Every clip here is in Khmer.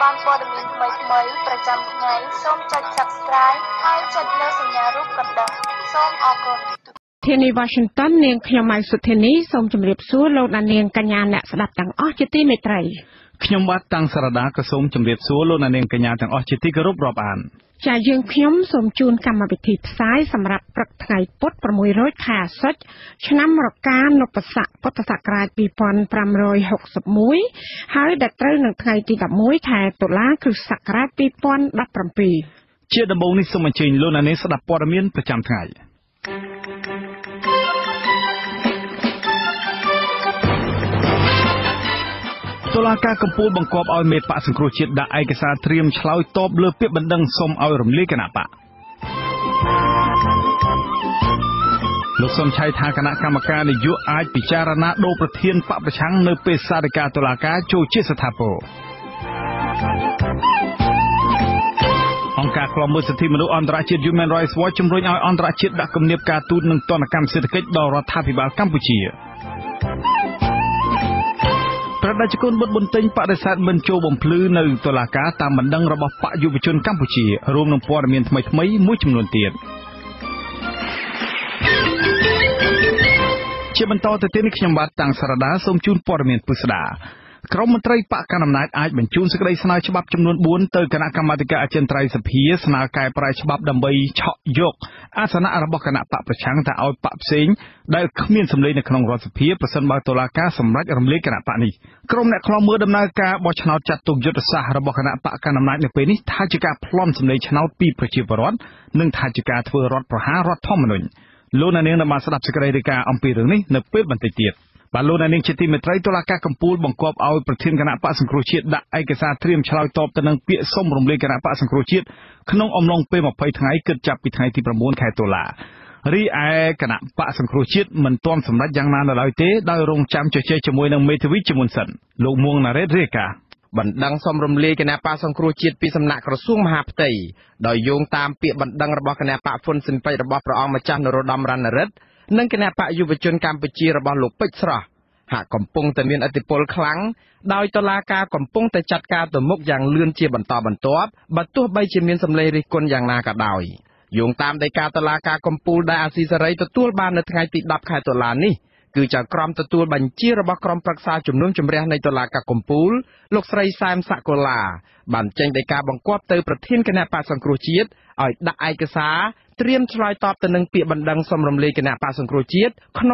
ជាដំបូងនេះសូមអញ្ជើញលោកអ្នកនាងស្ដាប់ព័ត៌មានប្រចាំថ្ងៃ តុលាការកម្ពុជាបង្គាប់ឲ្យមេបក្សសង្គ្រោះជាតិដាក់ឯកសារត្រៀមឆ្លើយតបលើពាក្យបណ្ដឹងសុំឲ្យរំលាយគណៈបកលោកសំឆៃថាគណៈកម្មការនយោបាយពិចារណាដូរប្រធានបកប្រឆាំងនៅពេលសារដីកាតុលាការចូលជាស្ថាពរអង្គការឃ្លាំមើលសិទ្ធិមនុស្សអន្តរជាតិ Human Rights Watch ជំរុញឲ្យអន្តរជាតិដាក់គំនាបការទូតនិងទណ្ឌកម្មសេដ្ឋកិច្ចដល់រដ្ឋាភិបាលកម្ពុជា រដ្ឋាភិបាលកម្ពុជា ក្រុមមន្ត្រីបកកណ្ដាលអំណាចអាចបញ្ជូនសេចក្តីស្នើច្បាប់ចំនួន 4 ទៅគណៈកម្មាធិការអចិន្ត្រៃយ៍សភាស្នើកែប្រែច្បាប់ដើម្បីឆក់យកអាសនៈរបស់គណៈបកប្រឆាំងថាឲ្យបកផ្សេងដែលគ្មានសម្លេងនៅក្នុងរដ្ឋសភាប្រសិនបើតុលាការសម្រេចរំលាយគណៈបកនេះ បាទលោកអ្នកនាងជាទីមេត្រីតុលាការកំពូលបង្គាប់ឲ្យប្រធានគណៈបក្សសង្គ្រោះជាតិដាក់ឯកសារត្រៀមឆ្លើយតបទៅនឹងពាក្យសុំរំលាយគណៈបក្សសង្គ្រោះជាតិក្នុងអំឡុងពេល បណ្ដឹងសុំរំលាយគណៈបក្សសង្គ្រោះជាតិពីសំណាក់ក្រសួងមហាផ្ទៃដោយយោងតាមពាក្យបណ្ដឹងរបស់គណៈបក្សហ៊ុនស៊ិនប៉ិចរបស់ព្រះអង្គម្ចាស់នរោត្តម រណរដ្ឋ និងគណៈបកយុវជនកម្ពុជារបស់លោកពេជ្រស្រស់ហាក់កំពុងតែមានឥទ្ធិពលខ្លាំងដោយតុលាការកំពុងតែចាត់ការទំនុកយ៉ាងលឿនជាបន្តបន្ទាប់ ត្រៀមឆ្លើយតបទៅនឹងពាក្យបណ្ដឹងសុំរំលាយគណៈបក្សសង្គ្រោះជាតិឲ្យដាក់ឯកសារ លោកសុនឆៃបន្តថាគណៈបកនឹងជួបប្រជុំជាមួយនឹងក្រុមមេធាវីជាមុនសិន គណៈបក្សសង្គ្រោះជាតិនៅតែព្យាយាមរកច្រកចរចាជាមួយនឹងគណៈបកកណ្ដាលអំណាចដើម្បីសម្រួលឲ្យស្ថានភាពនយោប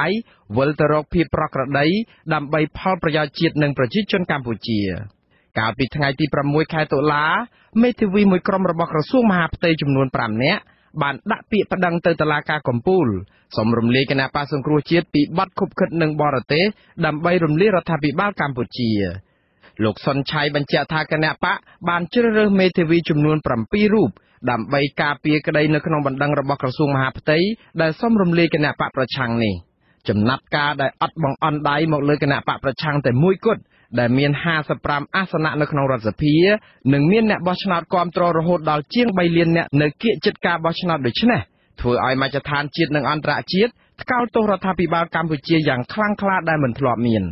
ាយវិលទៅរកភាពប្រក្រតីដើម្បីផលប្រយោជន៍ជាតិនិងប្រជាជនកម្ពុជា លោកសុនឆៃបញ្ជាក់ថាគណៈបកបានជ្រើសរើសមេធាវីចំនួន 7 រូបដើម្បីការពារក្តីនៅក្នុងបណ្ដឹងរបស់ក្រសួងមហាផ្ទៃដែលសំរំលាយគណៈបកប្រឆាំងនេះ ចំណាប់ការដែលអត់បង្អន់ដៃមកលើគណៈបកប្រឆាំងតែមួយគត់ដែលមាន 55 អាសនៈនៅក្នុងរដ្ឋសភានិងមានអ្នកបោះឆ្នោតគាំទ្ររហូតដល់ជាង 3 លាន អ្នក នៅគៀកចិត្តការបោះឆ្នោតដូច្នេះ ធ្វើឲ្យមជ្ឈដ្ឋានជាតិនិងអន្តរជាតិ ថ្កោលទោសរដ្ឋាភិបាលកម្ពុជាយ៉ាងខ្លាំងក្លាដែលមិនធ្លាប់មាន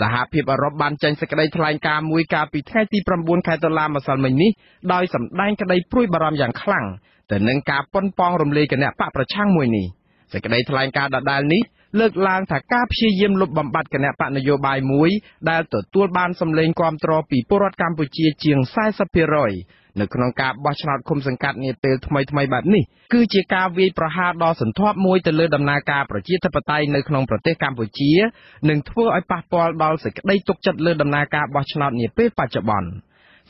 សហភាពអឺរ៉ុបបានចេញសេចក្តីថ្លែងការណ៍មួយកាលពី ថ្ងៃទី 9 ខែតុលាម្សិលមិញនេះដោយសម្ដែងក្តីព្រួយបារម្ភយ៉ាងខ្លាំងទៅនឹងការប៉ុនប៉ងរំលាយគណៈបកប្រឆាំងមួយនេះសេចក្តីថ្លែងការណ៍ដដែលនេះ เลิกลางถ้าการพิเยี่ยมลบบำบัดกันเนี่ยปะนโยบายมุ้ยได้ตัวตัวบ้านสำเร็จความตรอปีปรดกัมพูชีเจียงไส้สเปรย์ในขนมกาบบอชนาดคมสังกัดเนี่ยเตยทำไมแบบนี้คือเจียกาวีประหารดอสันทบมวยเตลดำนาการประชีทปไตยในขนมประเทศกัมพูชีหนึ่งทั่วไอปะปอลดอสกได้ตกจัดเลือดดำนาการบอชนาดเนี่ยเป้ปัจจุบัน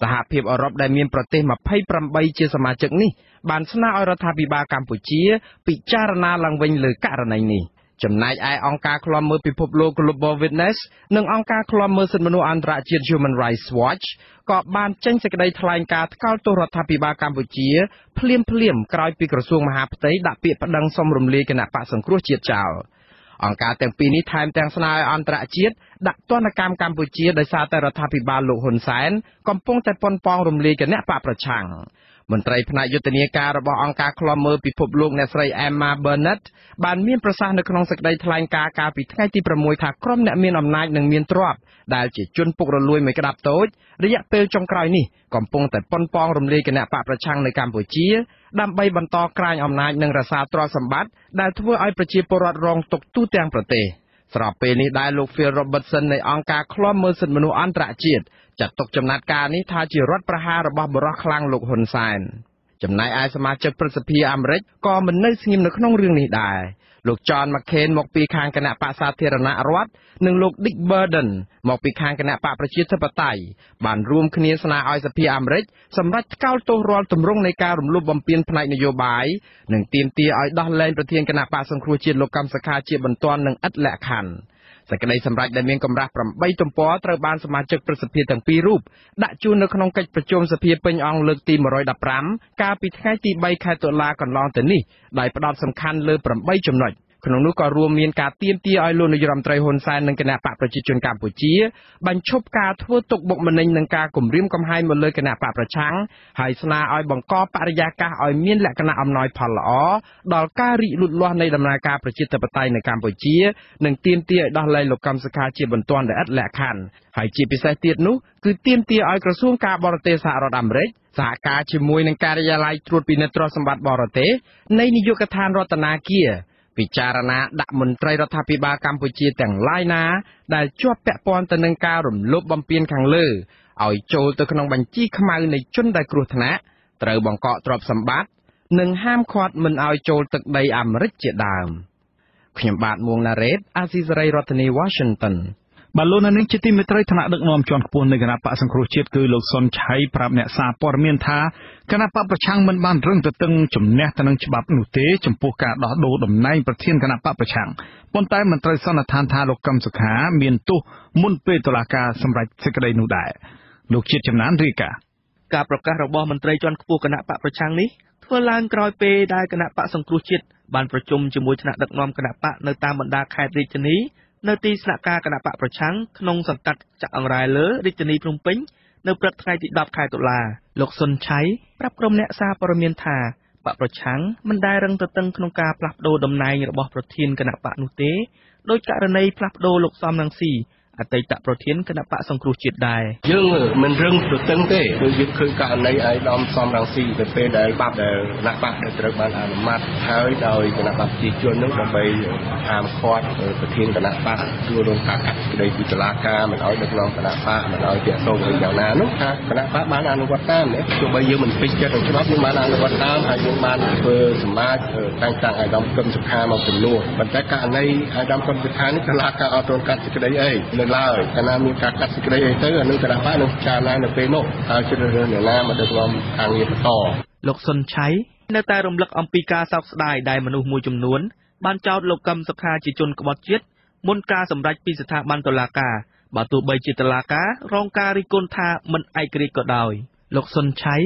สหภาพออรบได้มีประเทศมาไพ่ปรำใบเจียสมาชิกนี่บานสนาอรัฐบิบากัมพูชีปิจารณาลังเวงเลยการในนี้จำนายไอองการคลอมเมอร์พิภพโลก Global Witness หนึ่งองการคลอมเมอร์สินมนุษย์อันตรายเจีย Human Rights Watch ก็บานแจ้งสกได้ทลายการก้าวตัวรัฐบิบากัมพูชีเพลี่ยมกลายปีกระทรวงมหาดไทยดับเปียประดังสมรมลีขณะปะสังครัวเจียเจ้าองการแต่งปีนี้ไทม์แต่งสนายอันตรายเจียดักต้นกรรมกัมพูชีได้ซาแต่รัฐบิบาลหุนแสนกำปงแต่ปนปองรมลีขณะปะประชังมนตรีพนายุติเนียการบองการคลอมเมอร์ปิภพโลกในสไลแอมมาเบอร์นัตบานเมียนประสานในขนมสักได้ทลายการปิดท้ายที่ประมวยถักคร่อมเนี่ยเมียนอำนาจหนึ่งเมียนตรวบได้จีจุนปุกระลุยไม่กระดับโต๊ดระยะเปลวจงกลายนี่ก่อมปงแต่ปนปองรมเลียกันเนี่ยปะประชังในกัมพูชีดำใบบรรทอกลายอำนาจหนึ่งราษาตรอสมบัติได้ทั่วไอประชีปรดรองตกตู้แตงประเทศสำหรับปีนี้ได้ลูกเฟียร์โรเบิร์ตสันในองการคลอมเมอร์สินมนุษย์อันตรายจีดจัดตกจำนัดการนิทาจิรัตประหารบอบรคลังลูกหนไซน์จำนายไอสมาชิกประสิทธิอเมริกก็มันได้สงิมในขนมเรื่องนี้ได้ลูกจอห์นมาเคนหมกปีคางคณะปะสาเทรณรัฐหนึ่งลูกดิกเบอร์เดนหมกปีคางคณะปะประชิดสปไตยบานรวมคณีสนาไอสพีอเมริกสำหรับก้าวโตรอลตุ่มร่งในการรวมรูปบำเพ็ญพนัยนโยบายหนึ่งตีมตีไอดอลเลนประเทียนคณะปะสังครัวเจียนโลกรรมสกาเจียบันตอนหนึ่งอัดแหลกขันสกได้สำหรับได้เมียงกำลังปรับใบตุ่มปอตระบานสมาชิกประสิทธิต่างปีรูปดัจูนในขนมกิจประชุมสภีเป็นองเลือกตีมรอยดับรำการปิดท้ายตีใบคายตัวลาก่อนลองแต่นี่ได้ประดับสำคัญเลยปรับใบจำหน่อยขนมนุกรวมเมียนกาเตียมตีไอโลนยรัมไตรฮอนไซน์หนึ่งคณะปะประชิดชนกัมพูชีบรรชบกาทั่วตกบกมันในหนึ่งกากลุ่มริมกำไฮหมดเลยคณะปะประชังไฮสนาไอบังกอปริยากาไอเมียนและคณะอำนวยพัลอ๋อดอลการิลุดล้อในดำนาการประชิดตะปไตในกัมพูชีหนึ่งเตียมตีไอดอลไลหลบกำสกาเจียบนตอนและอัดแหลกขันไฮจีพิเศษเตียนุคือเตียมตีไอกระทรวงการบริเตสารดำเร็จสาการชิมวยในการยาลายตรวจปีนตรสมบัติบริเตในนิยกทานรัตนาเกียพิจารณาดักมนตรีรัฐบิบาลกัมพูชีแต่งไล่นะได้จวบแปะปอนตะนังการุมลบบำเพ็ญขังเลือเอาโจตัวขนมบัญชีขมาในจนได้กรุธนะเตยบังเกาะตรอบสมบัติหนึ่งห้ามคอดมันเอาโจตึกใดอเมริกเจดามขยมบาทมวงนาเรศอาซิสไรรัตนีวอชิงตันบาลนันนิจติมิตรธนาดึกนอมจวนกปูนในคณะปะสังครัวเชียดคือลูกซนใช้ปรับเนี่ยซาปอร์เมียนท้าคณะปะประชังมันบ้านเรื่องตึงจุ่มแนตนังฉบับหนุเตจุ่มปูกาดอโดดมในประเทศคณะปะประชังปนใต้มันตรสนทานทาลกกรรมสุขาเมียนตุมุ่นเปตลากาสำหรับสกไดนูได้ลูกเชียดจำนานรีกาการประกาศระบอบมันตรจวนกปูคณะปะประชังนี้ทั่วลานกรอยเปได้คณะปะสังครัวเชียดบ้านประชุมจมวยคณะดึกนอมคณะปะในตามบรรดาแคดริจนี้ในตีสนาการกระปะประชังขนงสังกัดจากอังไรเลอริจนีพรมปิ้งในประเทศไทยติดดับขายตุลาหลกสนใช้ปรับกรมเนซาปรเมียนธาปะประชังมันได้รังตึงขนงกาปรับโดดำในระบบประเทศกระปะนุเตโดยการในปรับโดหลกซอมนังสีอัตยตะประเทศกระปะสังครูจิตได้ยังมันเรื่องตึงเตะคือยึดคือการในไอ้ดอมซอมนังสีแต่เป็นได้บับแต่นักบับแต่ตระบันอนุมัติหายโดยกระปะจีจวนนึกลงไปตามคอดประเทศกระปะดูลงกาโดยจิตลากามันเอาดึกลองกระปะมันเอาเดี่ยวโซ่เลยอย่างนั้นนุ๊กฮะกระปะบ้านอนุวัตตามเนี่ยตัวใบยืมมันพิจารณาฉบับนี้บ้านอนุวัตตามหายยืมบ้านเพื่อสมาร์ทต่างๆไอ้ดอมกรมสุขามาเป็นลูกบรรยากาศในไอ้ดอมกรมสุขานี่ตลากาเอาตัวกัดจะได้เอ้ยลาวคณะมีการกัดสิกระยัยเตอร์นึกกระป้านึกชาลานึกเปโนเอาชื่อเรื่องเนี่ยมาดึงลมทางยึดต่อหลกสนใช้ในแต่รวมหลักอัมพิกาสาวสดายได้มนุษย์มวยจำนวนบ้านเจ้าหลกกรรมสภาจิจนกบฏยึดมนกาสำหรับปีสถาบันตลากาบาตุใบจิตลาการองการิกลธามันไอกรีกดอยหลกสนใช้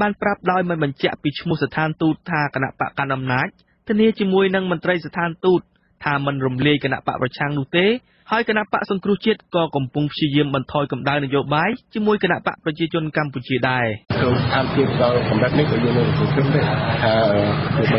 บ้านปรับดอยมันบรรเจาปิชมุสถานตูธาคณะปะการอำนาจทะเนจิมวยนังมันไตรสถานตูธามันรวมเลี้ยคณะปะประชังนุเต Hai cana pak songkruciet ko kompung siyem bantoi kum dai nyo bai, chimui cana pak prajichun Campuchia dai. So I'm here for combatting the union of the country.អាស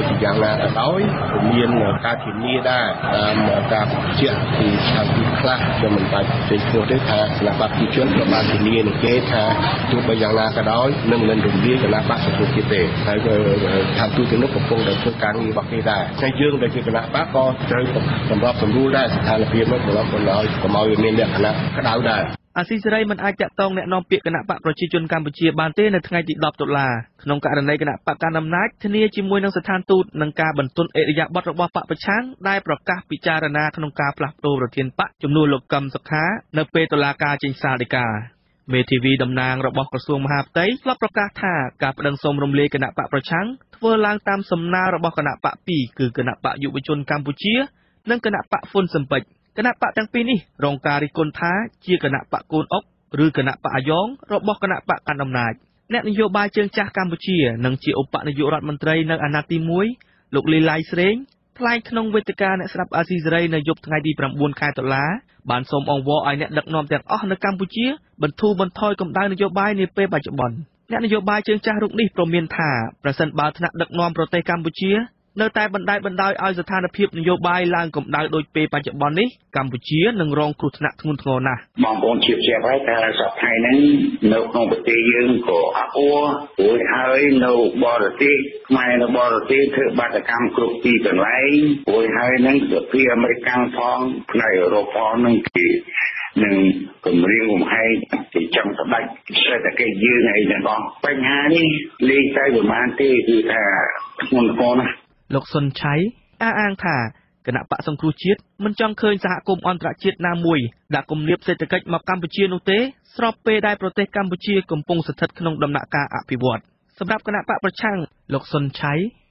៊ីសេរីមិនអាចតាក់ទងណែនាំពាក្យគណៈបកប្រជាជនកម្ពុជាបានទេនៅថ្ងៃទី 10 ដុល្លារក្នុងករណីគណៈបកកណ្ដាលអំណាចធានាជាមួយនឹងស្ថានទូតនិងការបន្ទន់អេរយបទរបស់បកប្រឆាំងដែលប្រកាសពិចារណាក្នុងការផ្លាស់ប្តូរប្រធានបកជំនួសលោកកឹមសុខានៅពេលតុលាការចេញសារដីកា មេធាវីតំណាងរបស់ក្រសួងមហាផ្ទៃ បានសូមអង្វរឲ្យអ្នកដឹកនាំទាំងអស់នៅកម្ពុជាបន្តបន្តឲ្យកំដៅនយោបាយនេះពេលបច្ចុប្បន្ន នឹងគម្រាមកំហែងជាចំស្ដេច លោកសុនឆៃ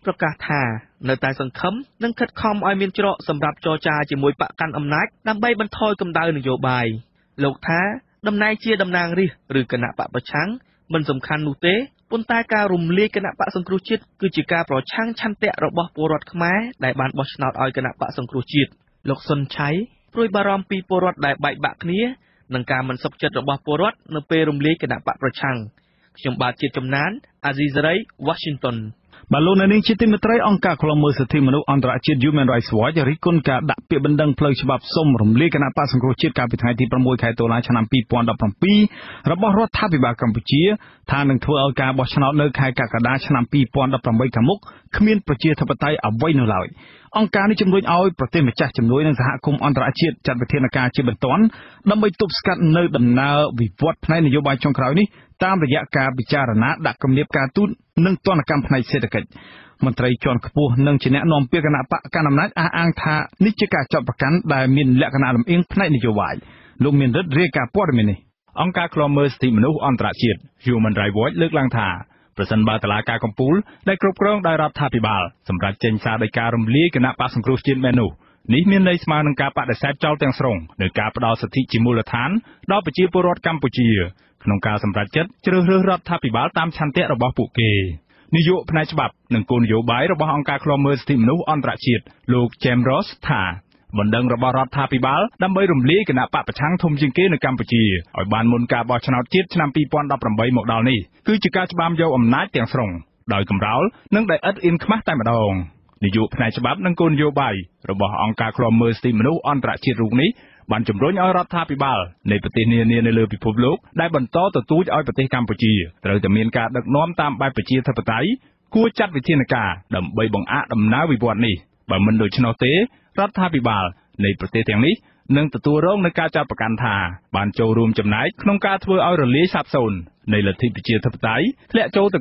ប្រកាសថានៅតែសង្ឃឹមនិងខិតខំឲ្យមានច្រកសម្រាប់ចរចាជាមួយបកកាន់អំណាចដើម្បីបន្ថយកម្ដៅនយោបាយលោកថា បលូននេះជាទីមេត្រីអង្គការឃ្លាំមើលសិទ្ធិមនុស្សអន្តរជាតិ Human Rights Watch រីកគុណការដាក់ តាមរយៈការពិចារណាដាក់គំនាបការទូតនិងទណ្ឌកម្មផ្នែកសេដ្ឋកិច្ចមន្ត្រីជាន់ខ្ពស់នឹងចំណាក់នាំពាក្យគណៈបកកណ្ដាលអំណាចអះអាងថានេះជាការចោទប្រកាន់ដែលមានលក្ខណៈលំអៀងផ្នែកនយោបាយលោកមានរិទ្ធរាយការព័ត៌មាននេះអង្គការឃ្លាំមើលសិទ្ធិមនុស្សអន្តរជាតិ Human Rights Watch លើកឡើងថាប្រសិនបើតុលាការកំពូលដែលគ្រប់គ្រងដោយរដ្ឋាភិបាលសម្រាប់ចេញសារដីការរំលាយគណៈបកសង្គ្រោះជាតិមែននោះ នេះមានន័យស្មើនឹងការបដិសេធចោលទាំងស្រុង នយោបាយរបស់អង្គការឃ្លាំមើលស្ទីមនុស្សអន្តរជាតិរូបនេះបានជំរុញឲ្យរដ្ឋាភិបាលនៃប្រទេសនានាលើពិភពលោកដែលបន្តទទួល តាមបែបផ្ដាច់ការទាំងស្រុងរបស់លោកហ៊ុនសែនតែម្ដងសេចក្តីថ្លែងការណ៍របស់អង្គការឃ្លាំមើលសិទ្ធិមនុស្សចេញផ្សា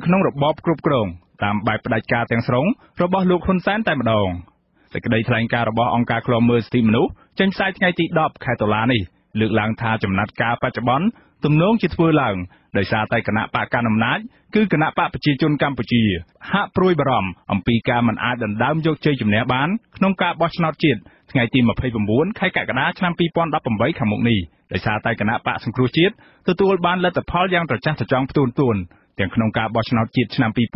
យថ្ងៃទី 10 ខែតុលានេះលើកឡើងថាចំណាត់ការ 29 ខែកក្កដាឆ្នាំ 2018 ខាងមុខនេះ ទាំងក្នុងការបោះឆ្នោតជាតិឆ្នាំ 2013 និងការបោះឆ្នោតឃុំសង្កាត់ខែមិថុនាឆ្នាំ 2017 នាពេលកន្លងទៅនេះអ្នកនាំ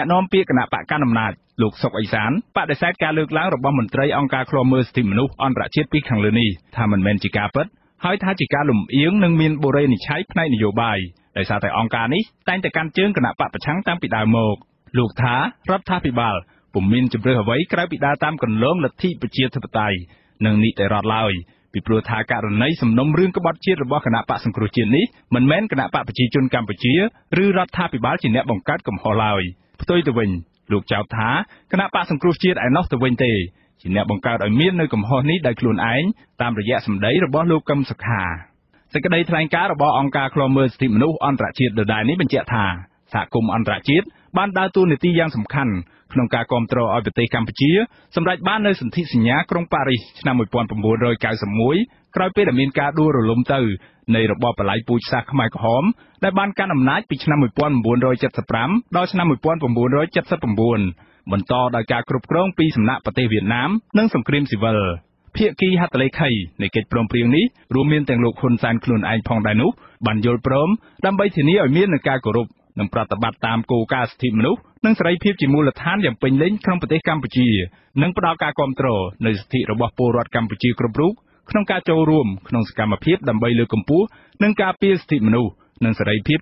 ពាក្យគណៈបកកណ្ដាលអំណាច Look Sok Isan, but the side car look loud of Bomontre on Carclomus Timnu on Ratchet Pick and Luni, Tam and Menchi Carpet, High Tachicalum, Yung Nungmin Boreni Chai, Night Yobai, the Saturday on Carni, Tank the Canjunk and Papa Chang Tampidamo, Look Ta, Rob Tapibal, Pumin to break away, Crappy Datam can long the tea per cheer to the tie, Nung need a rod lowy. People take out a nice and number of cheer the walk and up some crochet, men can up a chichun campuchia, Rue Rat Happy Barge in that one cut come Hollowy. Put the wind, look out, can up some crochet and not the wind day. She never got a mere no come honey, like clone eye, time to get some day, the ball look comes a car. Second day, trying car about on car clombers, team no on ratchet the dining and jet her. Sacum on ratchet, Banda to the tea young some can. Nongka control of the Tay Campuchia, some right banners and Tissia, Krong Paris, Namu Pon Pomboy, Kaisamui, Crappy the Minka Duro Lumtau, Nair Bopalai Puch Sak Mike Home, the Bankanam Night, which Namu Pon Bondoy Jetsapram, Dodge Namu Pon Pomboy, Jetsapon, Montor, the Kakrup Krong Peace and Napate Vietnam, Nung some Cream Civil. Pierki had lake high, naked prom priuni, Rumin and Lok Hun San Clun and Pong Danu, Banjol Prom, Dambatini or Mir and Kakorup. នឹងប្រតិបត្តិតាមគោលការណ៍សិទ្ធិមនុស្សនិងសេរីភាពជាមួយលទ្ធិនយ៉ាងពេញលេញក្នុងប្រទេសកម្ពុជា ទទួលធ្វើជាអ្នកធានានឹងយល់ព្រមដើម្បីលើកកម្ពស់និងលើកទឹកចិត្ត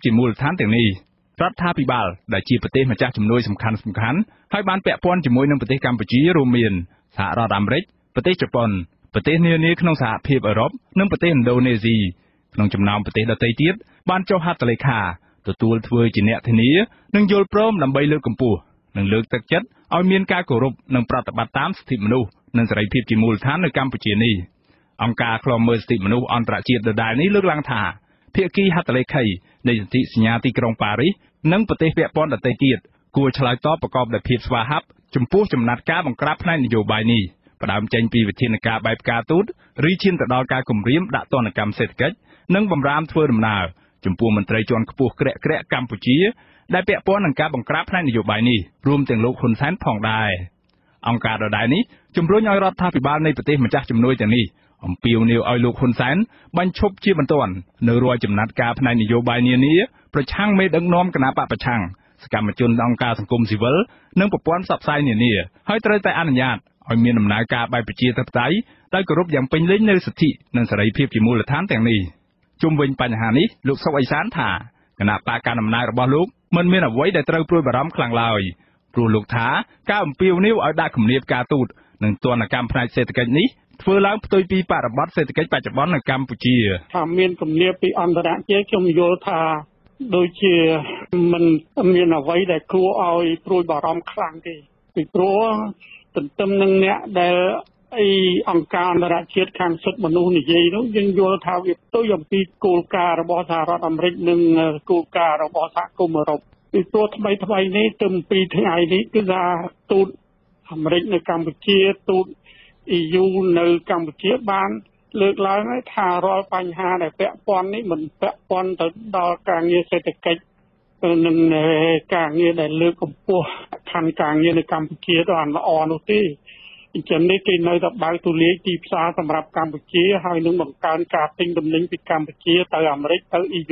ឲ្យមានការគោរពនិងប្រតិបត្តិតាមសិទ្ធិមនុស្សនិងសេរីភាពជាមូលដ្ឋាននៅកម្ពុជានេះអង្គការ ចំពោះមន្ត្រីជាន់ខ្ពស់ក្រក្រកម្មពុជាដែលពាក់ព័ន្ធនឹងការបង្ក្រាបផ្នែកនយោបាយនេះ ជុំវិញបញ្ហានេះលោកសុកអេសានថាគណៈបកការអំណាចរបស់លោកមិនមានអ្វីដែលត្រូវព្រួយបារម្ទខ្លាំងឡើយព្រោះលោកថាការអំពាវនាវឲ្យដាក់គំនាបការទូតនឹងទណ្ឌកម្មផ្នែកសេដ្ឋកិច្ចនេះធ្វើឡើងផ្ទុយពីបរិបទសេដ្ឋកិច្ចបច្ចុប្បន្ននៅកម្ពុជា អាមេរិកកម្ពុជាទូត ចំណេះទីនៅតបៅទូលាយទីផ្សារសម្រាប់កម្ពុជាហើយនឹងបង្កើនការទិញទំនិញពីកម្ពុជាទៅអាមេរិកទៅ ដែលប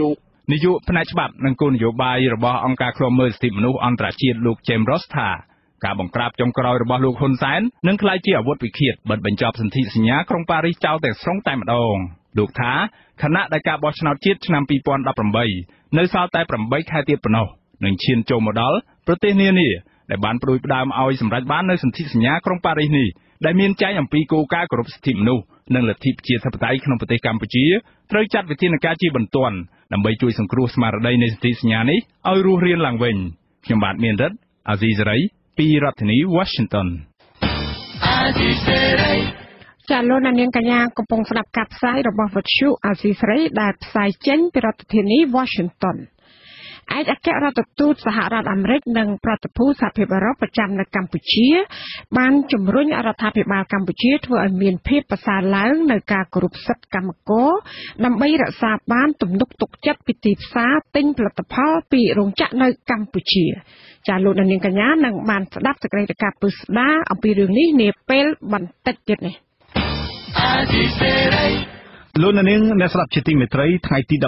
ានប្រយុទ្ធផ្ដើមឲ្យសម្រេចបាននៅសន្ធិសញ្ញាក្រុងប៉ារីសនេះ Washington ឯកអគ្គរដ្ឋទូតសហរដ្ឋអាមេរិកនិង ចាលោកនាងកញ្ញានឹងបានស្ដាប់សេចក្ដីប្រកាសពីរោងចក្រនៅកម្ពុជាចាលោកនាងកញ្ញានឹងបានស្ដាប់សេចក្ដីប្រកាសពីរោងចក្រនៅកម្ពុជាចាលោកនាងកញ្ញានឹងបានស្ដាប់សេចក្ដីប្រកាសពីរោងចក្រនៅកម្ពុជា លោកនាងអ្នកស្រាប់ជាទីមេត្រីថ្ងៃទី ប្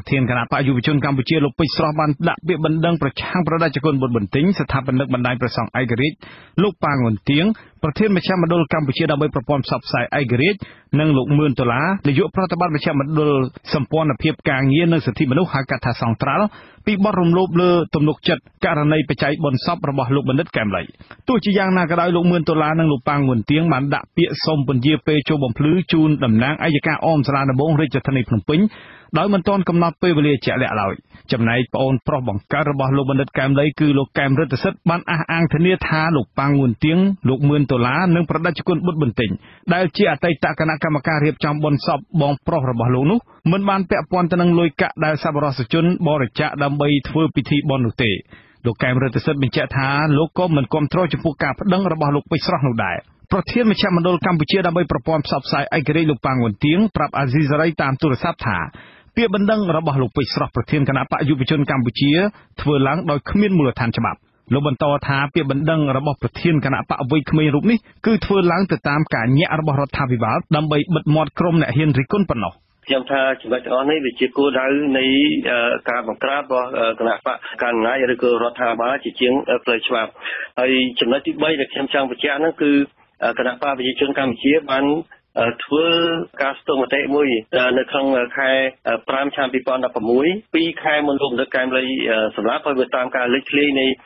រធានគណៈបកយុវជនកម្ពុជាលោកពេជ្រស្រស់បានដាក់ពាក្យបណ្ដឹងប្រឆាំងប្រដាជគុនបុតបន្ទិញស្ថាបនិកបណ្ដាញប្រសង់ឯករាជ្យលោកប៉ាងហ៊ុនទៀងប្រធានមជ្ឈមណ្ឌលកម្ពុជាដើម្បីប្រពន្ធផ្សព្វផ្សាយឯករាជ្យនិងលោកមឿនដុល្លារនាយកប្រធានបដិបត្តិប្រចាំអង្គការសង្គមស៊ីវិលជូនតំណាងអัยការអមស្រាដំបងរាជធានីភ្នំពេញ ដោយមិនទាន់កំណត់ពេលវេលាជាក់លាក់ឡើយចំណែកប្អូនប្រុសបង្កើតរបស់លោកបណ្ឌិតកែមលីគឺលោកកែមរិទ្ធសិទ្ធិបានអះអាងធានាថាលោកប៉ាងហ៊ុនទៀងលោកមឿនដុល្លារនិងប្រដាជគុនបុតបន្ទិញដែលជាអតីតគណៈកម្មការរៀបចំបុណ្យសពបងប្រុសរបស់លោកនោះមិនបានពាក់ព័ន្ធទៅនឹងលុយកាក់ដែលសប្បុរសជនបរិច្ចាគដើម្បីធ្វើពិធីបុណ្យនោះទេ លោកកែមរិទ្ធសិទ្ធិបញ្ជាក់ថាលោកក៏មិនគាំទ្រចំពោះការប្តឹងរបស់លោកពេជ្រស្រស់នោះដែរប្រធានមជ្ឈមណ្ឌលកម្ពុជាដើម្បីប្រព័ន្ធផ្សព្វផ្សាយឯករាជ្យលោកប៉ាងហ៊ុនទៀងប្រាប់អាស៊ីសេរីតាមទូរសព្ទថាពាក្យបណ្ដឹងរបស់ប្រធានគណៈបកអវ័យក្មេងរូបនេះគឺធ្វើឡើងដោយគ្មានមូលដ្ឋានច្បាប់ ខ្ញុំថាចំណុចទាំងនេះវាជាគោលដៅនៃការបង្ក្រាបរបស់គណៈបក ការសម្រេចការវោហវោជាប្រព័ន្ធផ្សាយសម្រាប់ឆាន យល់ថាការស្លាប់របស់លោកនៅកែមលីហើយសកម្មភាពនៃគណៈកម្មការរៀបចំបុណ្យសពដែលគៀងគោជាប្រវត្តិឲ្យមានការចូលរួមនឹងវាប៉ះព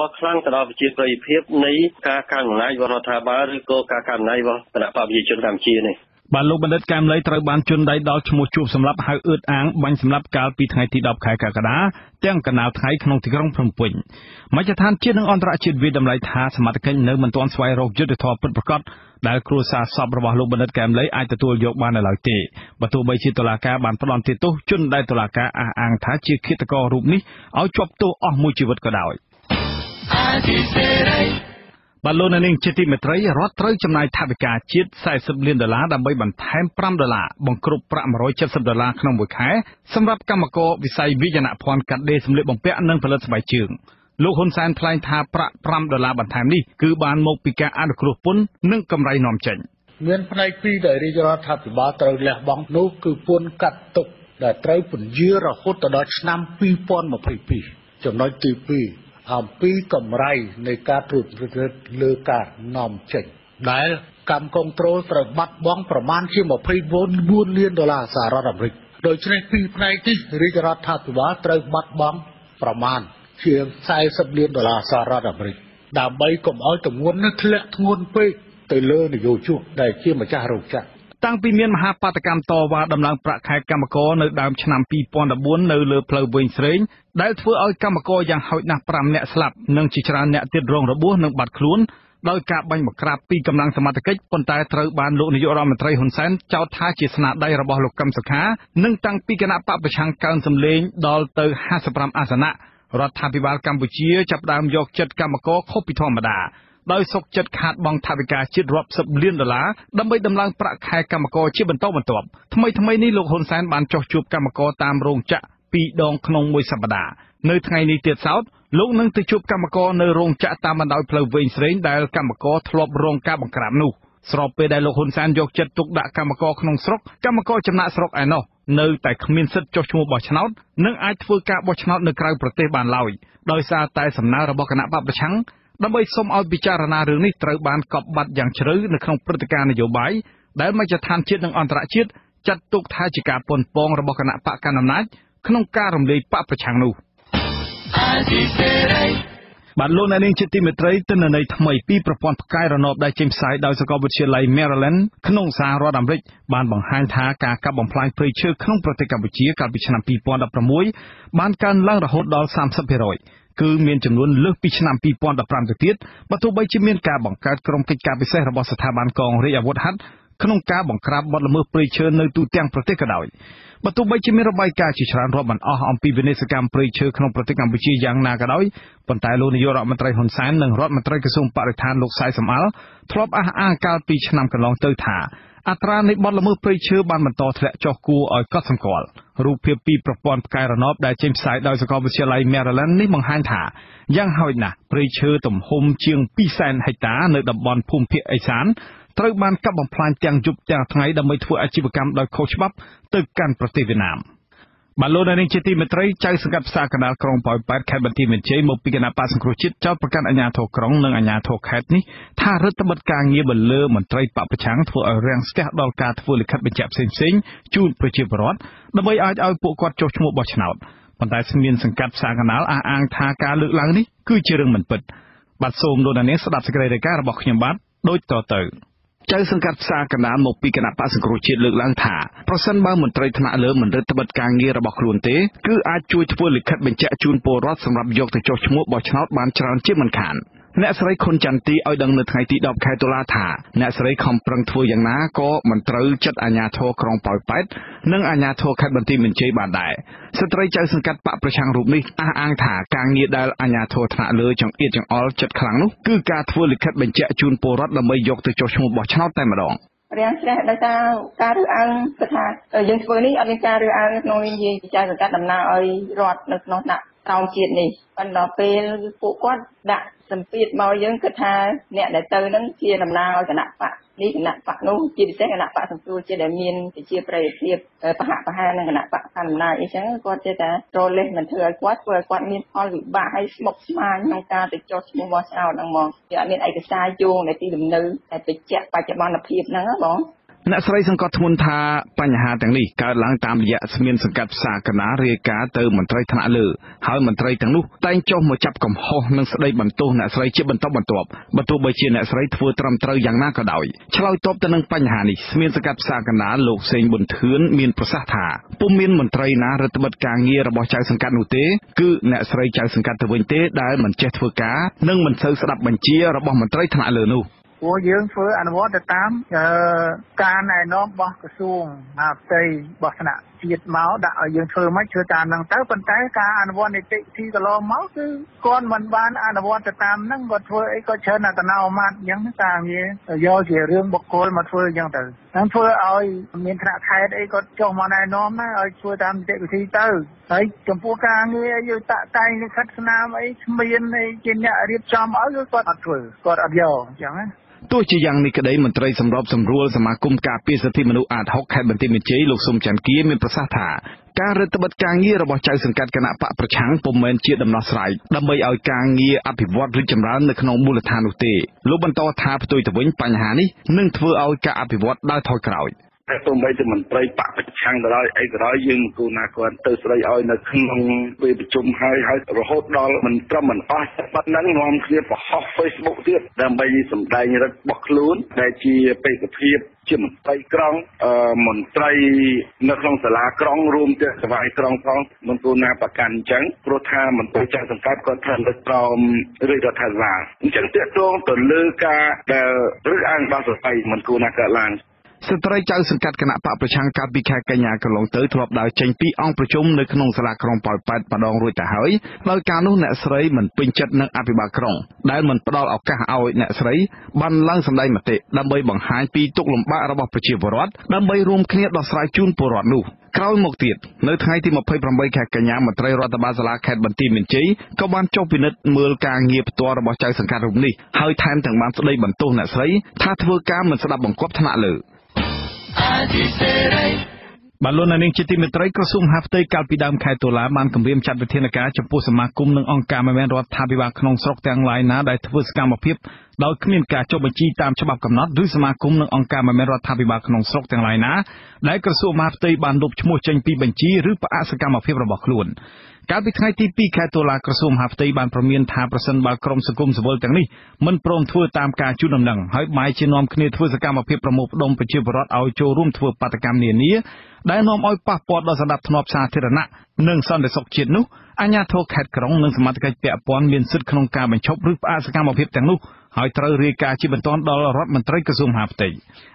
ាល់ខ្លាំងទៅដល់ប្រជាប្រិយភាពនៃការកាន់អំណាចឬក៏រដ្ឋាភិបាលបច្ចុប្បន្ននេះ បានលោកបណ្ឌិតកែមលីត្រូវបានជន់ដៃដល់ឈ្មោះជួបសម្រាប់ហៅអឺតអាងបាញ់សម្រាប់កាលពីថ្ងៃទី 10 ខែកក្កដាទាំងកណាលថ្ងៃក្នុងទីក្រុងភ្នំពេញមជ្ឈដ្ឋានជាតិនឹងអន្តរជាតិវិទ្យាតម្លៃថាសមាជិកនៅមិនទាន់ស្វែងរកយុត្តិធម៌ពិតប្រាកដដែលគ្រួសារសពរបស់លោកបណ្ឌិតកែមលីអាចទទួលយកបាននៅឡើយទេបើទោះបីជាតុលាការបានផ្តន្ទាទោសជនដែលតុលាការអះអាងថាជាឃាតកររូបនេះឲ្យជាប់ទោសអស់មួយជីវិតក៏ដោយ បលូននាងជាទីមេត្រីរដ្ឋត្រូវចំណាយថវិកាជាតិ $40 លាន ដើម្បីបន្ថែម $5 បង្គ្រប់ប្រាក់ $170 ក្នុងមួយខែ សម្រាប់កម្មករវិស័យវិញ្ញាណភ័ណ្ឌកាត់ដេរសម្លៀកបំពាក់ និងផលិតស្បែកជើង លោកហ៊ុនសែនថ្លែងថាប្រាក់ $5 បន្ថែមនេះ គឺបានមកពីការអនុគ្រោះពន្ធ និងកម្រៃនាំចេញ មានផ្នែកពីដែលរាជរដ្ឋាភិបាលត្រូវលះបង់នោះគឺពន្ធកាត់ទុកដែលត្រូវពន្យាររហូតដល់ឆ្នាំ 2022 ចំណុចទី 2 អំពីកម្រៃនៃការត្រួតពិនិត្យលើការនាំចេញដែលកម្មគងត្រូលត្រូវបាត់បង់ប្រមាណជា 24 លានដុល្លារ សហរដ្ឋអាមេរិក ដូច្នេះពីផ្នែកនេះរាជរដ្ឋាភិបាលត្រូវបាត់បង់ប្រមាណជាង 40 លានដុល្លារ សហរដ្ឋអាមេរិក ដើម្បីកុំឲ្យទម្ងន់នេះធ្លាក់ធ្ងន់ពេកទៅលើនិយោជកដែលជាម្ចាស់រោងចក្រ តាំងពីមានមហាបាតកម្មតវ៉ាដំឡើងប្រាក់ខែកម្មករនៅដើមឆ្នាំ 2014 នៅលើផ្លូវវែងស្រេងដែលធ្វើឲ្យកម្មករយ៉ាងហោចណាស់ 5 នាក់ស្លាប់និងជាច្រើនអ្នកទៀតរងរបួសនិងបាត់ខ្លួនដោយការបាញ់បង្ក្រាបពីកម្លាំងសមត្ថកិច្ចប៉ុន្តែត្រូវបានលោកនាយករដ្ឋមន្ត្រីហ៊ុនសែនចោទថាជាស្នាដៃរបស់លោកកឹមសុខានិងតាំងពីគណៈបកប្រឆាំងកើនសម្លេងដល់ទៅ 55 អាសនៈរដ្ឋាភិបាលកម្ពុជាចាប់ផ្ដើមយកចិត្តកម្មករខុសពីធម្មតា ដោយសុខចិត្តខាតបង់ថវិកាជាតិរាប់សិបលានដុល្លារដើម្បីដំឡើងប្រាក់ខែកម្មករជាបន្តបន្ទាប់ថ្មីៗនេះលោកហ៊ុនសែនបានចោះជួបកម្មករតាមរោងចក្រពីរដងក្នុងមួយសប្តាហ៍នៅថ្ងៃនេះទៀតសោតលោកនឹងទៅជួបកម្មករនៅរោងចក្រតាមបណ្ដោយផ្លូវវែងស្រេងដែលកម្មករធ្លាប់រងការបម្រាមនោះ បានលោកអ្នកនាងជាទីមេត្រីទៅនៅ ក្នុងការបង្ក្រាបបទល្មើសព្រៃឈើនៅទូទាំងប្រទេសកណ្ដោយ ត្រូវបានកាប់បំផ្លាញទាំងយុបទាំងថ្ងៃដើម្បីធ្វើអាជីវកម្មដោយខុសច្បាប់ ចៅសង្កាត់ផ្សារកណ្ដាលមកពីគណៈបក្សសង្គ្រោះជាតិលើកឡើងថាប្រសិនបើមន្ត្រីថ្នាក់លើមិនរដ្ឋបတ်ការងាររបស់ខ្លួនទេគឺអាចជួយធ្វើលិខិតបញ្ជាក់ជូនពលរដ្ឋសម្រាប់យកទៅចុះឈ្មោះបោះឆ្នោតបានច្រើនជាងមិនខាន អ្នកស្រីខុនចាន់ទីឲ្យដឹងនៅថ្ងៃទី 10 រាងស្ទះដោយសារការរើអើងគិតថាអ្នកដែលទៅនឹងជាតំណាងឲ្យគណៈបកនេះគណៈបកនោះជាពិសេសគណៈបកសង្គ្រោះជាតិដែលមានជាប្រយោជន៍ប្រហាក់ប្រហែលនឹងគណៈបកកម្មាណាអីចឹងគាត់ចេះតែចូលលេសមិនធ្វើឲ្យគាត់ធ្វើឲ្យគាត់មានផលវិបាកហើយស្មុគស្មាញក្នុងការទៅចុះឈ្មោះបោះឆ្នោតហ្នឹងមកអានេះឯកសារយោងនៃទីដំណើរតែបច្ចៈបច្ចុប្បន្នភាពហ្នឹង អ្នកស្រីសង្កត់ធ្ងន់ថាបញ្ហាទាំងនេះកើតឡើងតាមរយៈស្មានសង្កត់សាកណារាយការទៅមន្ត្រីថ្នាក់លើហើយមន្ត្រីទាំងនោះតែងចុះមកចាប់កំហុសនិងស្ដីបន្ទោសអ្នកស្រីជាបន្តបន្ទាប់បន្ទាប់បើជាអ្នកស្រីធ្វើត្រឹមត្រូវយ៉ាងណាក៏ដោយឆ្លើយតបទៅនឹងបញ្ហានេះស្មានសង្កត់សាកណាលោកសេងប៊ុនធឿនមានប្រសាសន៍ថាពុំមានមន្ត្រីណារដ្ឋបတ်ការងាររបស់ចៅសង្កាត់នោះទេគឺអ្នកស្រីចៅសង្កាត់ទៅវិញទេដែលមិនចេះធ្វើការនិងមិនសូវស្ដាប់បញ្ជារបស់មន្ត្រីថ្នាក់លើនោះ ពងរបស់គណៈបកកណ្ដាលអាជ្ញាធរក្រុងប៉ោយប៉ែតនិងអាជ្ញាធរខេត្តបន្ទាយមានជ័យបានដែរស្ត្រីចៅសង្កាត់បកប្រឆាំងរូបនេះអះអាងថាការណែនាំរបស់ក្រសួងអភិវឌ្ឍកិច្ចការ ទោះជាយ៉ាងនេះក្តីមន្ត្រីសម្របសម្រួលសមាគមការពារសិទ្ធិមនុស្សអាតហុកខេត្តបន្ទាយមានជ័យលោកស៊ុំច័ន្ទគាមានប្រសាសន៍ថាការរដ្ឋបတ်ការងាររបស់ចៅសង្កាត់គណៈបកប្រឆាំងពុំមែនជាដំណោះស្រាយដើម្បីឲ្យការងារអភិវត្តរីកចម្រើននៅក្នុងមូលដ្ឋាននោះទេលោកបន្តថាផ្ទុយទៅវិញបញ្ហានេះនឹងធ្វើឲ្យការអភិវត្តដើរថយក្រោយ តែទោះបីជាមន្ត្រីបកប្រឆាំងដល់ឯក្រោយយើងគូណាគាត់ទៅស្រីឲ្យនៅក្នុងពេលប្រជុំហើយឲ្យរហូតដល់មិនត្រឹមមិនអស់ប៉ុណ្ណឹងនាំគ្នាប្រហោះ Facebook ទៀតដើម្បីសម្ដែងរឹតបុកខ្លួនដែលជាបេក្ខភាពជាមន្ត្រីក្រមមន្ត្រីនៅក្នុងសាលាក្រមរួមទាំងស្វាយក្រមផងមន្ត្រីណាបកកាន់អញ្ចឹងព្រោះថាមន្ត្រីចៅសង្កាត់គាត់ត្រូវតែក្រមឬរដ្ឋាភិបាលអញ្ចឹងទៀតតងទៅលើការដែលឬអាងបោះសរសៃមន្ត្រីណាកើតឡើង ស្ត្រីចៅសង្កាត់គណៈបកប្រឆាំងកាត់ពីខែកញ្ញាកន្លងទៅធ្លាប់ដោយចេញពីអង្គប្រជុំនៅក្នុងសាលាក្រុងប៉ោយប៉ែតម្ដងរួចទៅហើយដោយការនោះអ្នកស្រីមិនពេញចិត្តនឹងអភិបាលក្រុមដែលមិនផ្ដល់ឱកាសឲ្យអ្នកស្រីបានឡើងសម្ដែងមតិដើម្បីបង្ហាញពីទុក្ខលំបាករបស់ប្រជាពលរដ្ឋដើម្បីរួមគ្នាដោះស្រាយជូនពលរដ្ឋនោះ ក្រោយមកទៀតនៅថ្ងៃទី បានលោកណានីងជាទីមេត្រីក្រសួងហាផ្ទៃកាលពីដើមខែតុលាបានគម្រាមចាត់វិធានការចំពោះសមាគមនិងអង្គការមិនមែនរដ្ឋាភិបាលក្នុងស្រុកទាំងឡាយណាដែលធ្វើសកម្មភាពដោយគ្មានការចុះបញ្ជីតាមច្បាប់កំណត់ឬសមាគមនិងអង្គការមិនមែនរដ្ឋាភិបាលក្នុងស្រុកទាំងឡាយណាដែលក្រសួងមហាផ្ទៃបានលុបឈ្មោះចេញពីបញ្ជីឬប្រកាសសកម្មភាពរបស់ខ្លួន ហើយត្រូវរាយការណ៍ជាបន្តដល់រដ្ឋមន្ត្រីក្រសួងមហាផ្ទៃ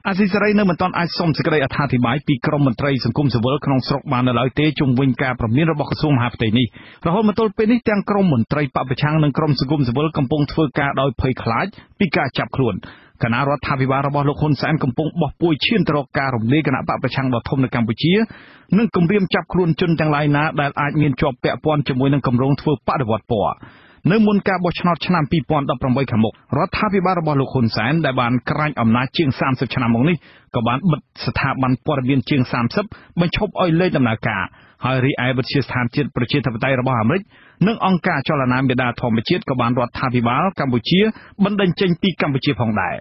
អាស៊ីសេរីនៅមិនទាន់អាចសុំសេចក្តីអត្ថាធិប្បាយពីក្រមមន្ត្រីសង្គមស៊ីវិលក្នុងស្រុកបាននៅឡើយទេជុំវិញការប្រមានរបស់ក្រសួមហាផ្ទៃនេះរហូតមកទល់ពេលនេះទាំងក្រមមន្ត្រីបព្វប្រឆាំងនិងក្រមសង្គមស៊ីវិលកំពុងធ្វើការដោយភ័យខ្លាចពីការចាប់ខ្លួន គណៈរដ្ឋាភិបាលរបស់លោកហ៊ុនសែនកំពុងបោះពួយឈានទៅរកការរំលាយគណៈបព្វប្រឆាំងដ៏ធំនៅកម្ពុជានិងគម្រាមចាប់ខ្លួនជនទាំងឡាយណាដែលអាចមានជាប់ពាក់ព័ន្ធជាមួយនឹងគម្រោងធ្វើបដិវត្តពណ៌ នៅមុនការបោះឆ្នោតឆ្នាំ2018 រដ្ឋាភិបាលរបស់លោកហ៊ុនសែនដែលបានក្រាញអំណាចជាង 30 ឆ្នាំមកនេះក៏បានបិទស្ថាប័នព័ត៌មានជាង 30 បញ្ឈប់ឲ្យលេខដំណើរការហើយរីឯវិទ្យាស្ថានជាតិប្រជាធិបតេយ្យរបស់អាមេរិកនិងអង្គការចលនាមេដាធម្មជាតិក៏បានរដ្ឋាភិបាលកម្ពុជាបណ្ដេញចេញពីកម្ពុជាផងដែរ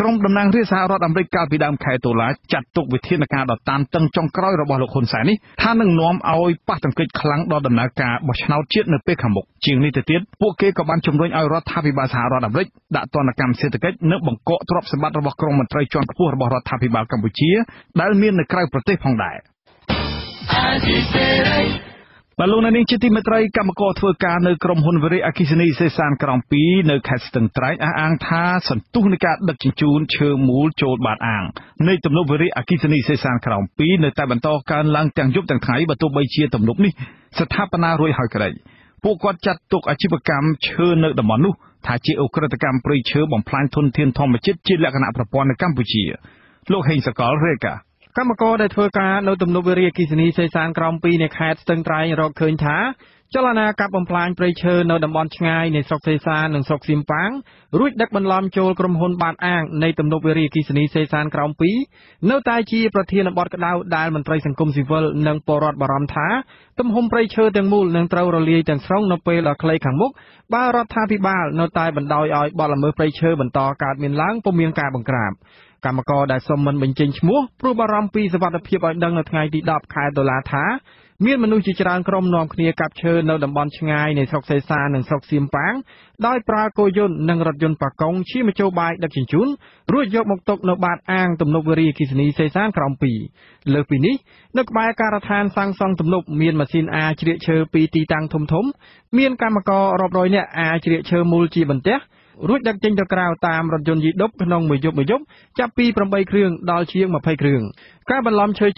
ក្រុមតំណាងរាជសហរដ្ឋអាមេរិកកាលពីដើមខែតុលាចាត់ទុកវិធានការដ៏តានតឹងចុងក្រោយរបស់លោកហ៊ុនសែននេះថានឹងនាំឲ្យប៉ះទង្គិចខ្លាំងដល់ដំណើរការបោះឆ្នោតជាតិនៅពេលខាងមុខជាងនេះទៅទៀតពួកគេក៏បានជំរុញឲ្យរដ្ឋាភិបាលសហរដ្ឋអាមេរិកដាក់ទណ្ឌកម្មសេដ្ឋកិច្ចនិងបង្កទ្រព្យសម្បត្តិរបស់ក្រុមមន្ត្រីជាន់ខ្ពស់របស់រដ្ឋាភិបាលកម្ពុជាដែលមាននៅក្រៅប្រទេសផងដែរ បលូននេះជាទីមេត្រីកម្មករធ្វើការនៅក្រុមហ៊ុនវិរិយអគ្គិសនីសេសានក្រោម កម្មករដែលធ្វើការនៅទំនប់វិរិយអគ្គិសនីសេសានក្រោម កម្មករដែលសមមិនបញ្ចេញឈ្មោះព្រោះបារម្ភពីសុវត្ថិភាពឲ្យដឹងនៅថ្ងៃទី 10 ខែតុលាថា មានមនុស្សជាច្រើនក្រុមនាំគ្នាកាប់ឈើនៅតំបន់ឆ្ងាយនៃស្រុកសេសានិងស្រុកសៀមប៉ាងដោយប្រើគោយន្តនិងរថយន្តប៉ាកុងជាមធ្យោបាយដឹកជញ្ជូនរួចយកមកទុកនៅបាតអាងទំនប់វិរិយអគ្គិសនីសេសានក្រំពីលើពីនេះនៅក្បែរការដ្ឋានសាំងសង់ទំនប់មានម៉ាស៊ីនអាជ្រៀកឈើពីទីតាំងធំៗមានកម្មកររាប់រយនាក់អាជ្រៀកឈើមូលជាបន្ទះ រួចដឹកចេញទៅក្រៅតាមរថយន្តយីដុបក្នុងមួយយប់ រយៈពេលកន្លងដល់ បរិបទដែលបន្តថា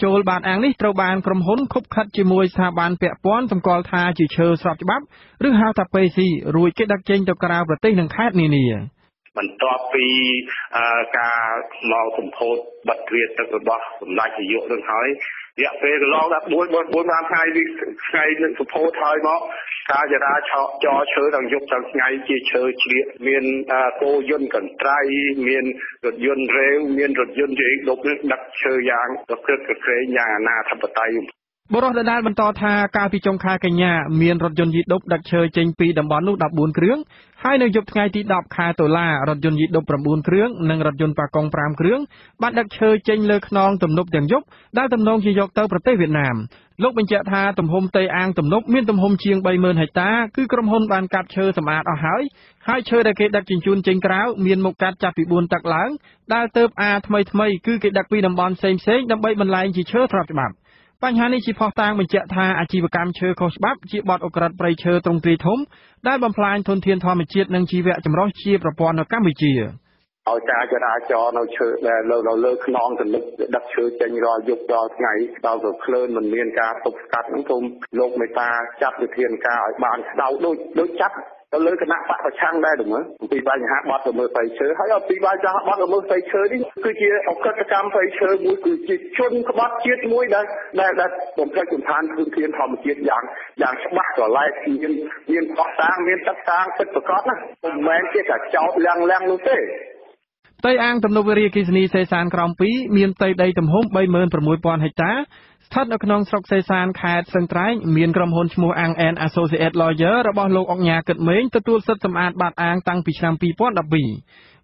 កាលពីចុងខែកញ្ញាមានរថយន្តយីដុបដឹកឈើចេញពីតំបន់នោះ 14 គ្រឿងហើយនៅយប់ថ្ងៃទី 10 ខែតុលារថយន្តយីដុប 9 គ្រឿងនិងរថយន្តប៉ាកុង 5 គ្រឿងបានដឹកឈើចេញលើខ្នងទំនប់ទាំងយប់ដែលទំនងជាយកទៅប្រទេសវៀតណាម លោកបញ្ជាក់ថាទំហំផ្ទៃអាងទំនប់មានទំហំជាង 30000 ហិកតាគឺក្រុមហ៊ុនបានកាប់ឈើសម្អាតអស់ហើយហើយឈើដែលគេដឹកជញ្ជូនចេញក្រៅមានមុខកាត់ចាប់ពី 4 តឹកឡើងដែលទៅអាថ្មីៗគឺគេដឹកពីតំបន់ផ្សេងៗដើម្បីបន្លែងជាឈើស្របច្បាប់ បញ្ហានេះជាភស្តុតាងបញ្ជាក់ថាអាជីវកម្មឈើខុសច្បាប់ជាបទឧក្រិដ្ឋព្រៃឈើទ្រង់ទ្រាយធំដែលបំផ្លាញធនធានធម្មជាតិនិងជីវៈចម្រុះជាប្រព័ន្ធនៅកម្ពុជា។ our target our no church long and look that church and you are just night out of clone and me and car to start and come look me chap with him car man now no chap the look and that a chang there by half of my church how you by the bottom of my church could you cut the campaign church would you shouldn't come up yet more that from second hand to see how much young smart or life in sang in that sang but the corner man get a job lang Tay Ang Tam Noveri Kisni San Krampi, Mian Tay Day Tam Home by Mern from Wipon Hecta, Stat Oknong Sok San Kat Central, Mian Kram Honchmu Ang and Associate Lawyer, about Lok Yak at Main, the tool set some at Bat Ang Tang Picham Pipon of B.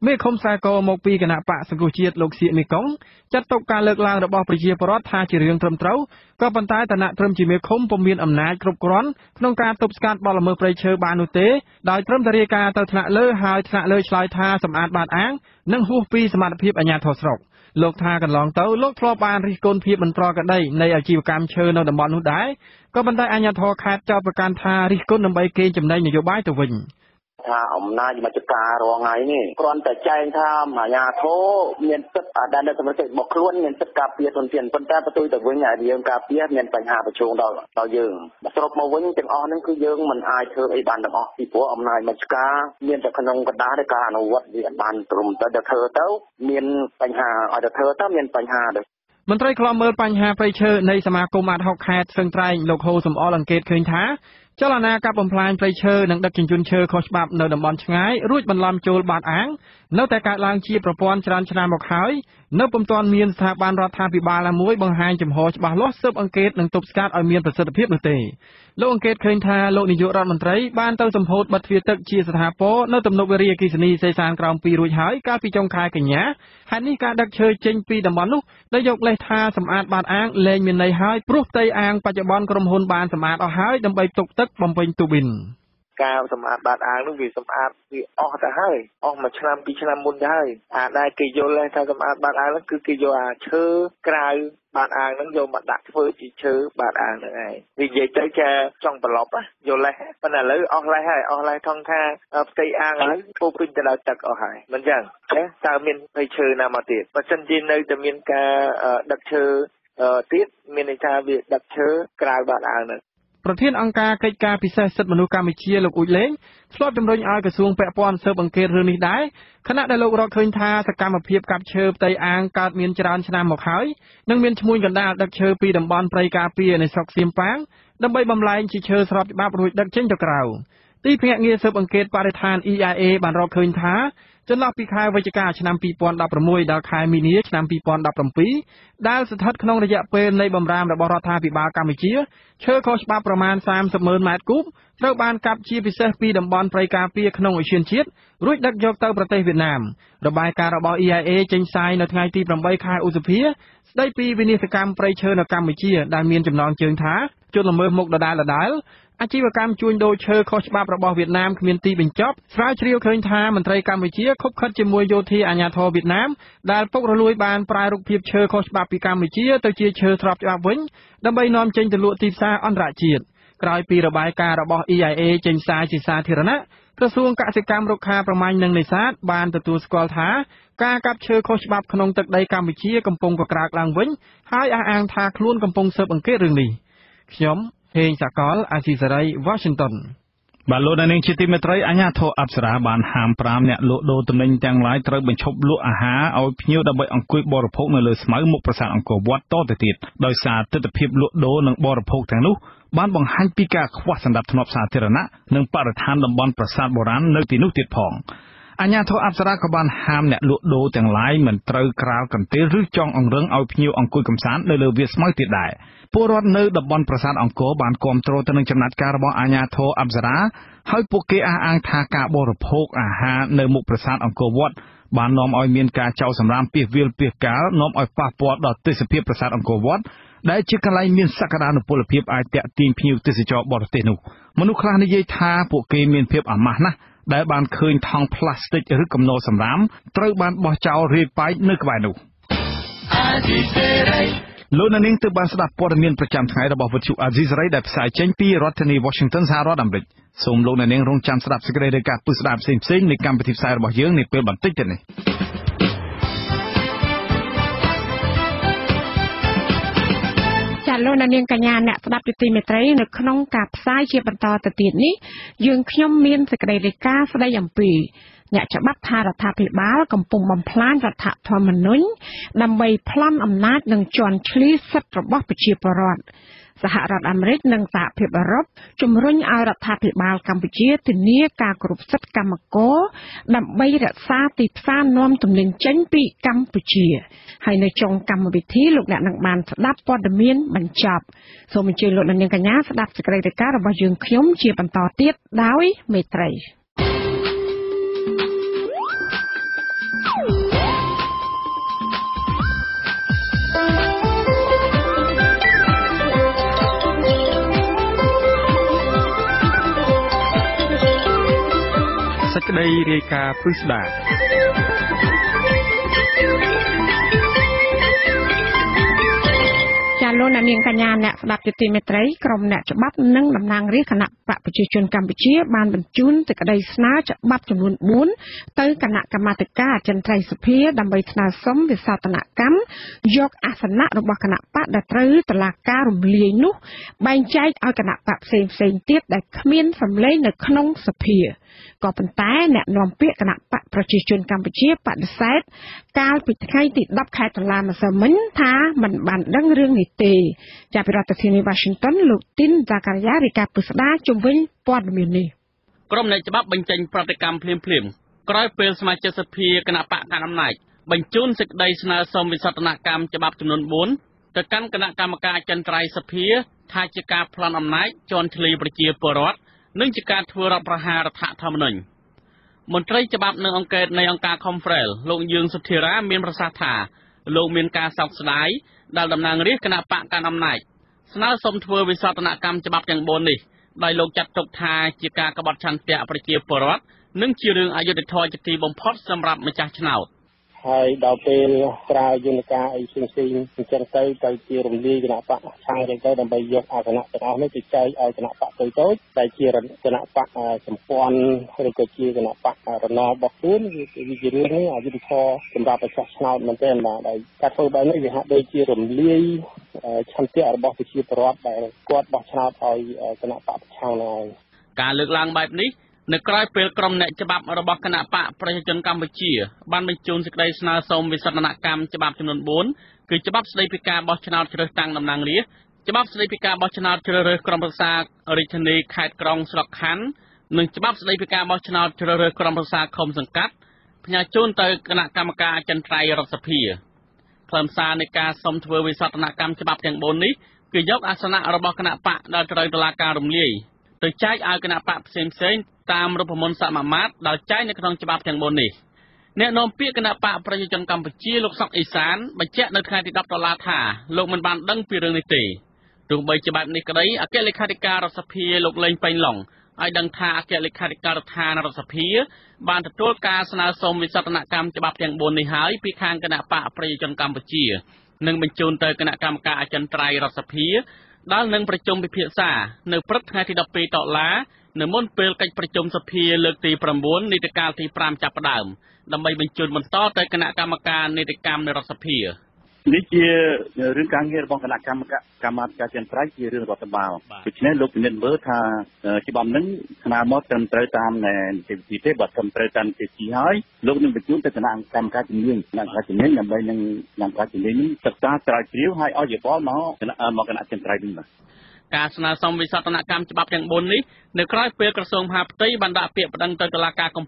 Make home psycho Mokpig and Apas Guchiat Lok Si Mikong, Chatoka Lok Lang about Priji Porot, Hachirium Trum Trow, Copantai and Natrum Jimikom, Pomian of Night Group Gron, Knonka Topscat Balamer Preacher Banute, Ditrum Tareka Tatler, High Tatler Slide Has some at Bat Ang. នឹងហ៊ូសពីសមត្ថភាពអាញាធរស្រុកលោកថាកន្លងទៅលោកធ្លាប់បានរិះគន់ភាពមិនប្រក្រតីនៃអាជីវកម្មឈើនៅតំបន់នោះដែរក៏ប៉ុន្តែអាញាធរខាតចោលប្រកាន់ថារិះគន់ដើម្បីកេងចំណេញនយោបាយទៅវិញ ថាអំណាចមកចការរងថ្ងៃនេះគ្រាន់តែចែងថាអាញាធរមានសិទ្ធិអដាលនៅសម្រាប់តែមកខ្លួនមានសិទ្ធិការពារធនធានប៉ុន្តែបើទោយទៅវិញអាយើងការពារមានបញ្ហាប្រឈមដល់យើងស្រុកមកវិញទាំងអស់ហ្នឹងគឺយើងមិនអាចធ្វើអីបានទាំងអស់ពីព្រោះអំណាចមកចការមានតែក្នុងកណ្ដាលឬការអនុវត្តវាបានត្រឹមតែតែធ្វើទៅមានបញ្ហាឲ្យតែធ្វើទៅមានបញ្ហា មន្ត្រីខ្លមមើលបញ្ហាប្រៃឈើនៃសមាគមអាត់ហុកខេត្តស្ទឹងត្រែងលោកហូសំអលអង្កេតឃើញថា ចលនាការបំផ្លាញប្រៃឈើនិងដឹកជញ្ជូនឈើខុសច្បាប់នៅតំបន់ឆ្ងាយរួចបន្លំចូលបាត់អាងនៅតែកើតឡើងជាប្រព័ន្ធច្រានឆ្នាំមកហើយនៅពុំទាន់មានស្ថាប័នរដ្ឋាវិបាលណាមួយបង្ហាញចំហច្បាស់លាស់ស៊ើបអង្កេតនិងទប់ស្កាត់ឲ្យមានប្រសិទ្ធភាពនោះទេលោកអង្កេតឃើញថាលោកនាយករដ្ឋមន្ត្រីបានទៅសម្ពោធបិទទ្វារទឹកជាស្ថាពរនៅទំនប់វារីអគ្គិសនីសេសានក្រោមពីរួចហើយកាលពីចុងខែកញ្ញាហានេះការដឹកជើចេញពីតំបន់នោះដែលយកលេសថាសម្អាតបាត់អាងនោះវាសម្អាត វាអស់ទៅហើយអស់មួយឆ្នាំពីឆ្នាំមុនទៅហើយអាដែលគេយកលេសថាសម្អាតបាត់អាងនោះគឺគេយកអាឈើក្រៅ Bạn ăn nó vô mặt đặt với chị chứ bạn ăn nữa này vì vậy tới cha trong bờ lọc á vô lấy bên này lấy online hay online thong tha tây ăn lấy vô pin từ đầu tật ở hải mình rằng thế sao miền tây chơi nào mà tiệt và chân trên nơi từ miền ca đặt chơi tiết miền tây ta việc đặt chơi cài bạn ăn nữa ប្រធានអង្គការកិច្ចការពិសេសសិទ្ធិមនុស្សកម្ពុជាលោកអ៊ុចលេងឆ្លើយជំរុញឲ្យកសួងពាក់ព័ន្ធស៊ើបអង្កេតរឿងនេះដែរខណៈដែលលោករកឃើញថាសកម្មភាពកាប់ឈើផ្ទៃអាងកើតមានច្រើនឆ្នាំមកហើយនិងមានឈ្មោះកណ្ដាលដឹកឈើពីតំបន់ព្រៃការពារនៅស្រុកសៀមប៉ាងដើម្បីបំលែងជាឈើស្របច្បាប់រួចដឹកចេញទៅក្រៅ ទីភ្នាក់ងារស៊ើបអង្កេតបរិស្ថាន ចន្លោះ ពី ខែ វិច្ឆិកាឆ្នាំ 2016 ដល់ ខែ មីនា ឆ្នាំ 2017 ដែលស្ថិតក្នុងរយៈពេលនៃបម្រាមរបស់រដ្ឋាភិបាលកម្ពុជាឈើខុសច្បាប់ប្រមាណ 30,000 ម៉ែត្រគូប ត្រូវបានកាប់ជាពិសេសពីតំបន់ព្រៃការពារក្នុងឧទ្យានជាតិរួចដឹកយកទៅប្រទេសវៀតណាមរបាយការណ៍របស់ EIA ចេញផ្សាយនៅថ្ងៃទី 8 ខែ ឧសភា ស្ដីពីវិនិច្ឆ័យកម្មព្រៃឈើនៅកម្ពុជាដែលមានចំណងជើងថាជនល្មើសមុខដដែលៗ អាជីវកម្មជួញដូរឈើខុសច្បាប់របស់វៀតណាមគ្មានទីបញ្ចប់ស្រាវជ្រាវឃើញថាមន្ត្រីកម្ពុជាខុបខិតជាមួយយោធាអាជ្ញាធរវៀតណាមដែលពុករលួយបានប្រើរូបភាពឈើខុសច្បាប់ពីកម្ពុជាទៅជាឈើស្របច្បាប់វិញដើម្បីនាំចេញទៅលក់ទីផ្សារអន្តរជាតិក្រោយពីរបាយការណ៍របស់ EIA ចេញផ្សាយជាសាធារណៈក្រសួងកសិកម្មរុក្ខាប្រមាញ់និងនេសាទបានទទួលស្គាល់ថា ការកាប់ឈើខុសច្បាប់ក្នុងទឹកដីកម្ពុជាកំពុងប្រក្រាកឡើងវិញហើយអះអាងថាខ្លួនកំពុងស៊ើបអង្កេតរឿងនេះខ្ញុំហេងសាកលអាស៊ីសេរី Washington បាទលោកអ្នកនាងជាទីមេត្រីអាជ្ញាធរអប្សរាបានហាមប្រាមអ្នកលក់ដូរទំនិញទាំងឡាយត្រូវបញ្ឈប់លក់អាហារឲ្យភ្ញៀវដើម្បីអង្គុយបរិភោគនៅលើស្មៅមុខប្រាសាទអង្គរវត្តតទៅទៀតដោយសារទិដ្ឋភាពលក់ដូរនិងបរិភោគទាំងនោះបានបង្ហាញពីការខ្វះសណ្ដាប់ធ្នាប់សាធារណៈនិងបរិស្ថានតំបន់ប្រាសាទបុរាណនៅទីនោះទៀតផង អាជ្ញាធរអប្សរាក៏បានហាមអ្នកលក់ដូរទាំងឡាយមិនត្រូវក្រៅកន្ទេលឬចងរឹងឲ្យភ្ញៀវអង្គុយកម្សាន្តនៅលើវាលស្មៅទៀតដែរពលរដ្ឋនៅតំបន់ប្រាសាទអង្គរបានគាំទ្រទៅនឹងចំណាត់ការរបស់អាជ្ញាធរអប្សរាហើយពួកគេអះអាងថាការបរិភោគអាហារនៅមុខប្រាសាទអង្គរវត្តបាននាំឲ្យមានការចោលសម្រាមពាសវាលពាសកាលនាំឲ្យប៉ះពាល់ដល់ទេសភាពប្រាសាទអង្គរវត្តដែលជាកន្លែងមានសក្តានុពលភាពអាចទាក់ទាញភ្ញៀវទេសចរ បរទេសនោះមនុស្សខ្លះនិយាយថាពួកគេមានភាពអាម៉ាស់ណាស់ដែលបានឃើញថង់ផ្លាស្ទិកឬកំណោសម្រាមត្រូវបានបោះចោលរាយប៉ាយនៅកន្លែងនោះ លោកអ្នកនាងរងចាំស្ដាប់សេចក្តីរាយការណ៍ផ្ទាល់ផ្សាយរបស់យើងនាពេលបន្តិចទៀតនេះ សហរដ្ឋអាមេរិកនិងសហភាពអឺរ៉ុបជំរុញឲ្យរដ្ឋាភិបាលកម្ពុជាធានាការគោរពសិទ្ធិកម្មករដើម្បីរក្សាទីផ្សារនាំទំនិញចេញពីកម្ពុជាហើយនៅចុងកម្មវិធីលោកអ្នកនឹងបានស្ដាប់ព័ត៌មានបញ្ចប់សូមអញ្ជើញលោកអ្នកនាងកញ្ញាស្ដាប់សេចក្តីរាយការណ៍របស់យើងខ្ញុំជាបន្តទៀតដោយមេត្រី ជាលោកអ្នកនាងកញ្ញាអ្នកស្ដាប់យុតិមេត្រីក្រុមអ្នកច្បាប់និងតំណាងរាស្ត្រគណៈបកប្រជាជនកម្ពុជាបានបញ្ជូនសេចក្តីស្នើច្បាប់ចំនួន 4 ក៏ប៉ុន្តែអ្នកនាំពាក្យគណៈបកប្រជាជនកម្ពុជាបដិសេធកាលពីថ្ងៃទី 10 ខែតុលាម្សិលមិញថាមិនបានដឹងរឿងនេះទេចាប់ពីរដ្ឋធានី Washington លោកទីន Zakaria រាយការណ៍ពុស្ដាជុំវិញព័ត៌មាននេះក្រុមអ្នកច្បាប់បញ្ចេញប្រតិកម្មភ្លាមៗក្រោយពេលសមាជិកសភាគណៈបកកណ្ដាលអំណាចបញ្ជូនសេចក្តីស្នើសុំវិសោធនកម្មច្បាប់ចំនួន 4 ទៅកាន់គណៈកម្មការចន្ទ្រៃសភាថាជាការផ្លន់អំណាចជន់ឈ្លាសប្រជាពលរដ្ឋ នឹងជាការធ្វើរដ្ឋប្រហាររដ្ឋធម្មនុញ្ញមន្ត្រីច្បាប់នៅអង្គការ ហើយដល់ពេលក្រៅយន្តការអីផ្សេងៗអញ្ចឹងទៅជារំលាយគណៈបកឆាំងទៅដើម្បីយកអាសនៈទាំងអស់នេះទៅចែកឲ្យគណៈបកទៅទៅតែជាគណៈបករណបរបស់ខ្លួនវារឿងនេះអាយុធធសម្រាប់ប្រជាឆ្នោតមែនទេបាទដែលកាត់ធ្វើបែបនេះវាហាក់ដូចជារំលាយឆន្ទៈរបស់ប្រជាពលរដ្ឋដែលគាត់បោះឆ្នោតឲ្យគណៈបកឆាំងឡើយការលើកឡើងបែបនេះ នៅក្រៅពេលក្រុមអ្នកច្បាប់របស់គណៈបកប្រជាជនកម្ពុជាបានបញ្ជូនសេចក្តីស្នើសុំវិសោធនកម្មច្បាប់ចំនួន 4 គឺច្បាប់ស្តីពីការបោះឆ្នោតជ្រើសតាំងតំណាងរាស្ត្រ តាមប្រព័ន្ធសមមាត្រដោយចែកនៅក្នុងច្បាប់ទាំងមុននេះអ្នកនាំពាក្យគណៈបកប្រជាជនកម្ពុជាលោកសុកអេសានបញ្ជាក់នៅថ្ងៃទី 10 ដុល្លារថាលោកមិនបានដឹងពីរឿងនេះទេ នៅមុនពេលកិច្ចប្រជុំសភាលើកទី 9 នីតិកាលទី 5 ការស្នើសុំវិសោធនកម្មច្បាប់ទាំង 4 នេះនៅក្រៅពេលក្រសួងមហាផ្ទៃបានដាក់ពាក្យបណ្ដឹងទៅតុលាការកំ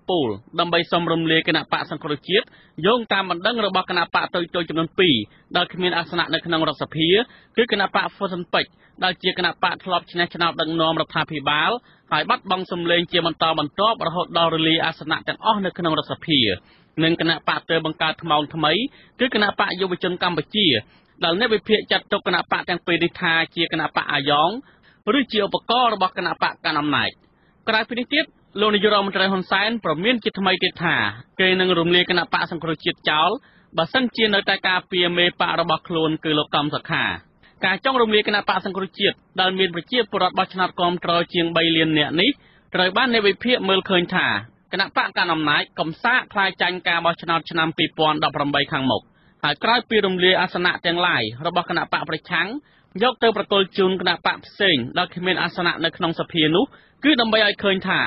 ពូលដើម្បីសំរំលាគណៈបកសង្គ្រោះជាតិយោងតាមបណ្ដឹងរបស់គណៈបកតូចៗចំនួន 2 ដល់អ្នកវិភាគចាត់ទុកគណៈបកទាំងពីនេះថាជាគណៈបកអាយ៉ងឬជាឧបករណ៍របស់គណៈបកកណ្ដាលអំណាចក្រៅពីនេះទៀតលោកនាយរដ្ឋមន្ត្រីហ៊ុនសែនប្រមានជាថ្មីទៀតថាគេនឹងរំលាយគណៈបកសង្គ្រោះជាតិចោលបើសិនជានៅតែការពារមេបករបស់ខ្លួនគឺលោកកំសខាការចង់រំលាយគណៈបកសង្គ្រោះជាតិដែលមានប្រជាពលរដ្ឋបោះឆ្នោតគាំទ្រជាង 3 លាននាក់នេះត្រូវបានអ្នកវិភាគមើលឃើញថាគណៈបកកណ្ដាលអំណាចកំសាកខ្លាចចាញ់ការបោះឆ្នោតឆ្នាំ2007 ដល់ប្រំបីខាងមុខហើយក្រោយពីរំលាយអាសនៈទាំងឡាយរបស់គណៈបកប្រឆាំង យកទៅប្រទល់ជូនគណៈបកផ្សេងដល់គ្មានអាសនៈនៅក្នុងសភានោះគឺដើម្បីឲ្យឃើញថា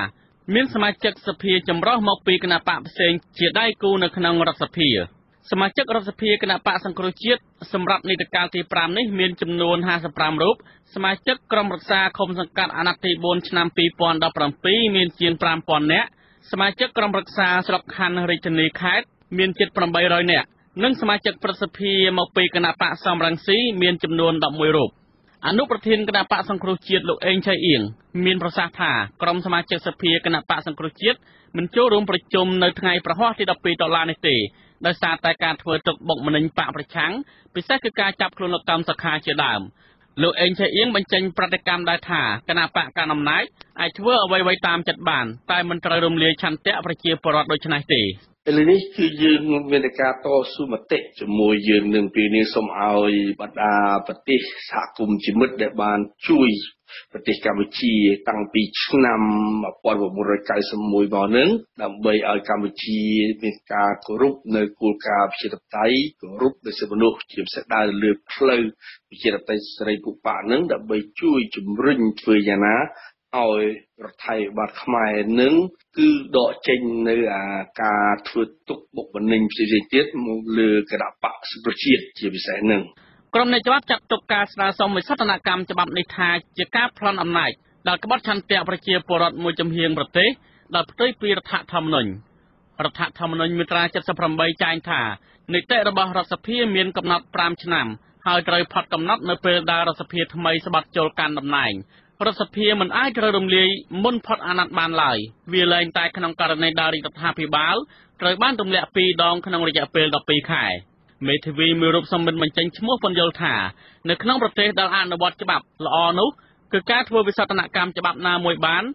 មានសមាជិកសភាចម្រុះមកពីគណៈបកផ្សេងជាដៃគូនៅក្នុងរដ្ឋសភាសមាជិកក្រុមរក្សាឃុំសង្កាត់អាណត្តិទី 4 ឆ្នាំ 2018 មានចំនួន 500 នាក់ និងសមាជិកប្រសិទ្ធិមកពីគណៈបកសំរងស៊ីមានចំនួន លើនេះគឺយើងមានតែការតស៊ូមតិជាមួយយើងនឹងពីនេះសូមឲ្យបណ្ដាប្រទេសសហគមន៍ជីវិតដែលបានជួយប្រទេសកម្ពុជាតាំងពីឆ្នាំ ឲ្យរដ្ឋាភិបាលខ្មែរនឹងគឺដកចេញនៅអាការធ្វើទុកបុកម្នេញផ្សេងៗទៀតមកលើគណៈបកប្រជាជាតិជាពិសេសនឹងក្រុមអ្នកច្បាប់ចាត់ទុកការស្នើសុំវិស័តនកម្មច្បាប់នេះថាជាការប្លន់អំណាច រដ្ឋសភាមិនអាចត្រូវរំលាយមុនផុតអាណត្តិបានឡើយវាលែងតែក្នុងករណីដែលរដ្ឋាភិបាលត្រូវបានទម្លាក់ពីដងក្នុងរយៈពេល ដើម្បីវិសោធនកម្មច្បាប់បានគឺគេធ្វើវិសោធនកម្មច្បាប់ណាដើម្បីបំ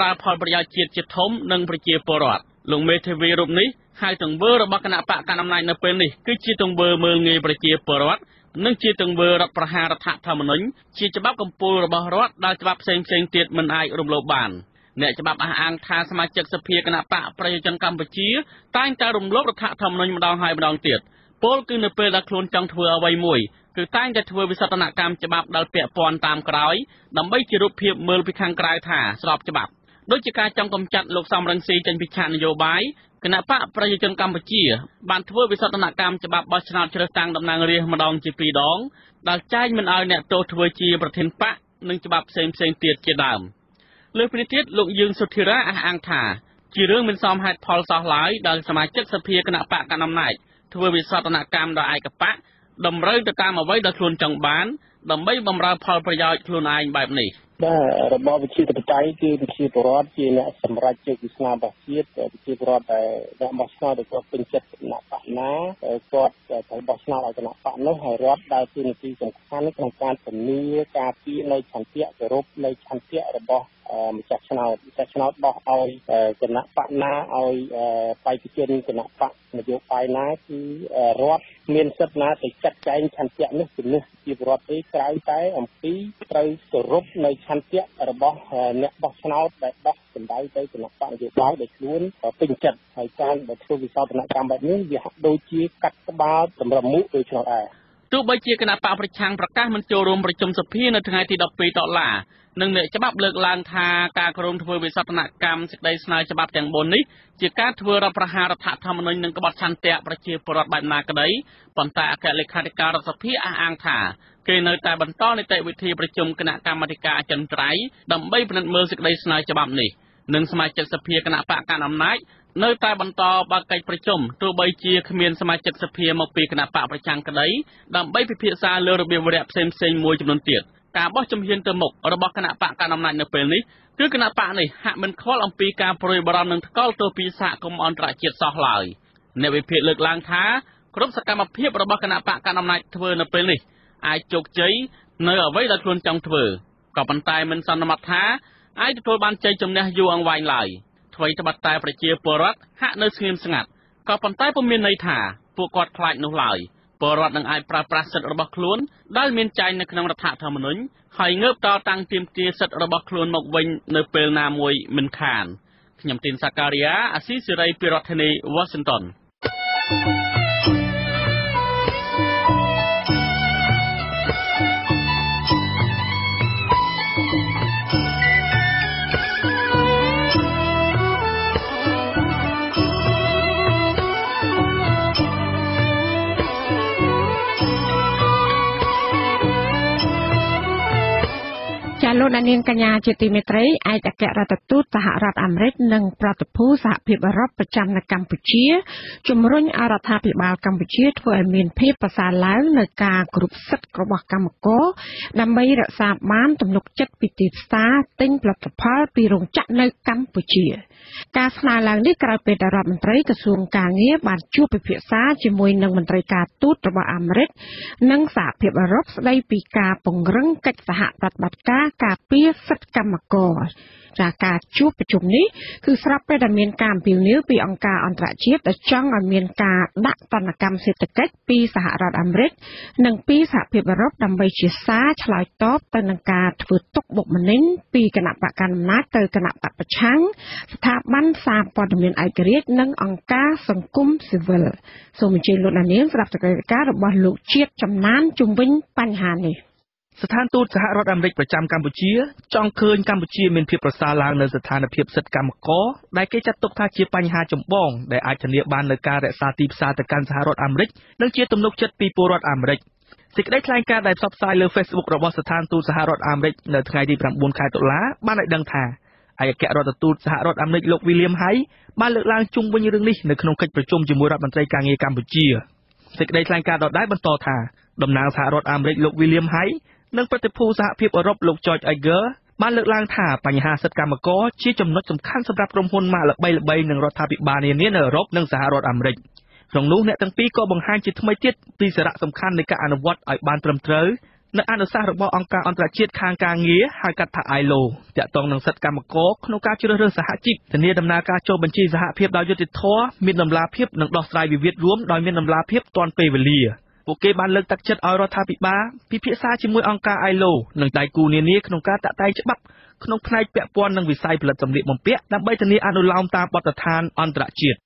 រើផលប្រយោជន៍ជាតិជាធំនិងប្រជាពលរដ្ឋលោកមេធាវីរូបនេះហើយទង្វើរបស់គណៈបកកណ្ដាលអំណាចនៅពេលនេះគឺជាទង្វើមើលងាយប្រជាពលរដ្ឋនិងជាទង្វើរដ្ឋប្រហាររដ្ឋធម្មមនុញ្ញជាច្បាប់កំពូលរបស់រដ្ឋដែលច្បាប់ផ្សេងៗទៀតមិនអាចរំលោភបាន អ្នកច្បាប់អះអាងថាសមាជិកសភាគណៈបកប្រជាជនកម្ពុជាតែងតែរំលោភរដ្ឋធម្មមនុញ្ញម្ដងហើយម្ដងទៀតពលគឺនៅពេលដែលខ្លួនចង់ធ្វើអ្វីមួយ គឺតែងតែធ្វើវិសោធនកម្មច្បាប់ដល់ពាក់ព័ន្ធតាមក្រោយដើម្បីជ្រុបភាពមើលពីខាងក្រៅថាស្របច្បាប់ដូចជាការចង់កម្ចាត់លោកសំរងស៊ីចេញពីឆាននយោបាយគណៈបកប្រជាជនកម្ពុជាបានធ្វើ តម្រូវទៅតាមអ្វីដែលខ្លួនចង់បានដើម្បីបំរើផលប្រយោជន៍ខ្លួនឯងបែបនេះ ម្ចាស់ឆ្នោតរបស់ឲ្យគណៈបកណាឲ្យបេតិជនគណៈបកនយោបាយណាគឺរដ្ឋមានសិទ្ធិណាទៅចាត់ចែងឆន្ទៈនេះជំនះជារដ្ឋទេក្រៅតែអំពីត្រូវគោរពនៅឆន្ទៈរបស់អ្នកបោះឆ្នោតដែលបោះសម្ដីទៅគណៈបកនយោបាយដែលខ្លួនពេញចិត្តហើយការបើធ្វើវិសោធនកម្មបែបនេះវាដូចជាកាត់ក្បាលតម្រមុខឬឆ្នោតដែរ នៅតែបន្តបកិច្ចប្រជុំទោះបីជាគ្មានសមាជិកសភាមកពីគណៈបកប្រចាំក្តីដើម្បីពិភាក្សាលើរបៀបវរៈផ្សេងៗមួយចំនួនទៀត ថ្មីត្បិតតែប្រជាពលរដ្ឋហាក់នៅស្ងៀមស្ងាត់ក៏ប៉ុន្តែពុំមានន័យថាពួកគាត់ខ្លាចនោះឡើយ Borot and I prapras at Robaclone, Dalmin China Knamatamun, Hang up Tartang Tim Tia set Robaclone Mokwain Nepel Namway Minkan. Knamtin Sakaria, Assis Ray Pirotene, Washington. Hello, Nanin Kanya Chiti Mitre, I get Ratatu, Taharat Amrit, Nung Pratapus, Happy Barop, Pacham, Campuchia, Jumrun Arat Happy Bal Campuchia, to a mean paper salam, Naka group set Krobakamako, Nambair Sam Man, to look chat pitted star, Ting Platapar, Pirung Chat, no Campuchia. Casna Langley, Carpeta Rabantray, the Sung Kanya, but Jupipisa, Jimuin Namantreka, Tutraba Amrit, Nung Sap, Pibarops, Lai Pika, Pungrung, Kat Sahat, Batbatka. ការជួបប្រជុំនេះគឺស្រាប់តែមានការអំពាវនាវពីអង្គការអន្តរជាតិ ស្ថានទូតសហរដ្ឋអាមេរិកប្រចាំកម្ពុជាចង់ឃើញកម្ពុជាមានភាពប្រសើរឡើងនៅស្ថានភាពសិទ្ធិកម្មករដែលគេចាត់ទុកថាជាបញ្ហាចម្បងដែលអាចធានាបានលើការរសេីទីផ្សារទៅកាន់សហរដ្ឋអាមេរិក និងជាទំនុកចិត្តពីពលរដ្ឋអាមេរិក នៅថ្ងៃទី 9 ខែតុលា បានឲ្យដឹងថា អគ្គរដ្ឋទូតសហរដ្ឋអាមេរិកលោក William Hay បានលើកឡើងជុំវិញរឿងនេះនៅក្នុងកិច្ចប្រជុំជាមួយរដ្ឋមន្ត្រីការងារកម្ពុជា សេចក្តីថ្លែងការណ៍ដដែលបន្តថា តំណាងសហរដ្ឋអាមេរិកលោក William Hay និងប្រតិភូសហភាពអឺរ៉ុបលោក George Iger បានលើកឡើងថាបញ្ហាសិទ្ធិកម្មករជាចំណុចសំខាន់សម្រាប់ក្រុមហ៊ុនម៉ាកល្បីៗនិងរដ្ឋាភិបាលនានានៅអឺរ៉ុបនិងសហរដ្ឋអាមេរិកក្នុងនោះអ្នកទាំងពីរក៏បង្ហាញជាថ្មីទៀតពីសារៈសំខាន់នៃការអនុវត្តឲ្យបានត្រឹមត្រូវនៅអនុសាសន៍របស់អង្គការអន្តរជាតិខាងការងារហៅកាត់ថា ILO ទាក់ទងនឹងសិទ្ធិកម្មករក្នុងការជ្រើសរើសសហជីពធានាដំណើរការចូលបញ្ជីសហភាពដោយយុត្តិធម៌មានតម្លាភាពនិងដោះស្រាយវិវាទរួមដោយមានតម្លាភាពទាន់ពេលវេលា ពួកគេបានលើកទឹកចិត្តឲ្យរដ្ឋាភិបាលពិភាក្សាជាមួយអង្គការ ILO និងដៃគូនានាក្នុងការតាក់តែងច្បាប់ក្នុងផ្នែកពាក់ព័ន្ធនឹងវិស័យផលិតសម្ភារបំពាក់ដើម្បីធានាអនុលោមតាមបទដ្ឋានអន្តរជាតិ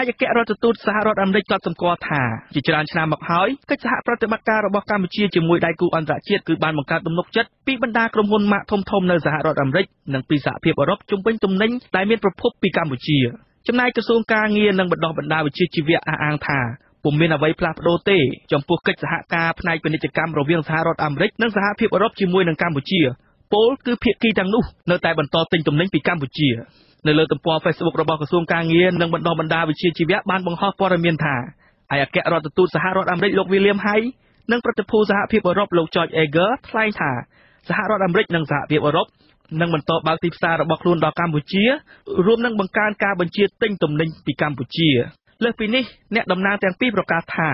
ឯកអគ្គរដ្ឋទូតសហរដ្ឋអាមេរិកក៏សម្គាល់ថាជាច្រើនឆ្នាំមកហើយកិច្ចសហប្រតិបត្តិការរបស់កម្ពុជាជាមួយដៃគូអន្តរជាតិគឺបានបង្កើតទំនុកចិត្តពីបណ្ដាក្រុមហ៊ុនម៉ាកធំៗនៅសហរដ្ឋអាមេរិកនិងពីសហភាពអឺរ៉ុបជុំវិញទំនិញដែលមានប្រភពពីកម្ពុជា ចំណាយក្រសួងការងារនិងបណ្ដុះបណ្ដាលវិជ្ជាជីវៈអះអាងថាពុំមានអ្វីផ្លាស់ប្ដូរទេចំពោះកិច្ចសហការផ្នែកពាណិជ្ជកម្មរវាងសហរដ្ឋអាមេរិកនិងសហភាពអឺរ៉ុបជាមួយនឹងកម្ពុជាពលគឺភាគីទាំងនោះនៅតែបន្តទិញទំនិញពីកម្ពុជានៅលើទំព័រ Facebook របស់ក្រសួងការងារនិងបណ្ដុះបណ្ដាលវិជ្ជាជីវៈបានបង្ហោះព័ត៌មានថាអគ្គរដ្ឋទូតសហរដ្ឋអាមេរិកលោក William Hay និងប្រតិភូសហភាពអឺរ៉ុបលោក George Iger ថ្លែងថាសហរដ្ឋអាមេរិកនិងសហភាពអឺរ៉ុប នឹងបន្តបើកទីផ្សាររបស់ខ្លួនដល់កម្ពុជារួមនឹងបង្កើនការបញ្ជាទិញទំនិញពីកម្ពុជា លើសពីនេះអ្នកតំណាងទាំងពីរប្រកាសថា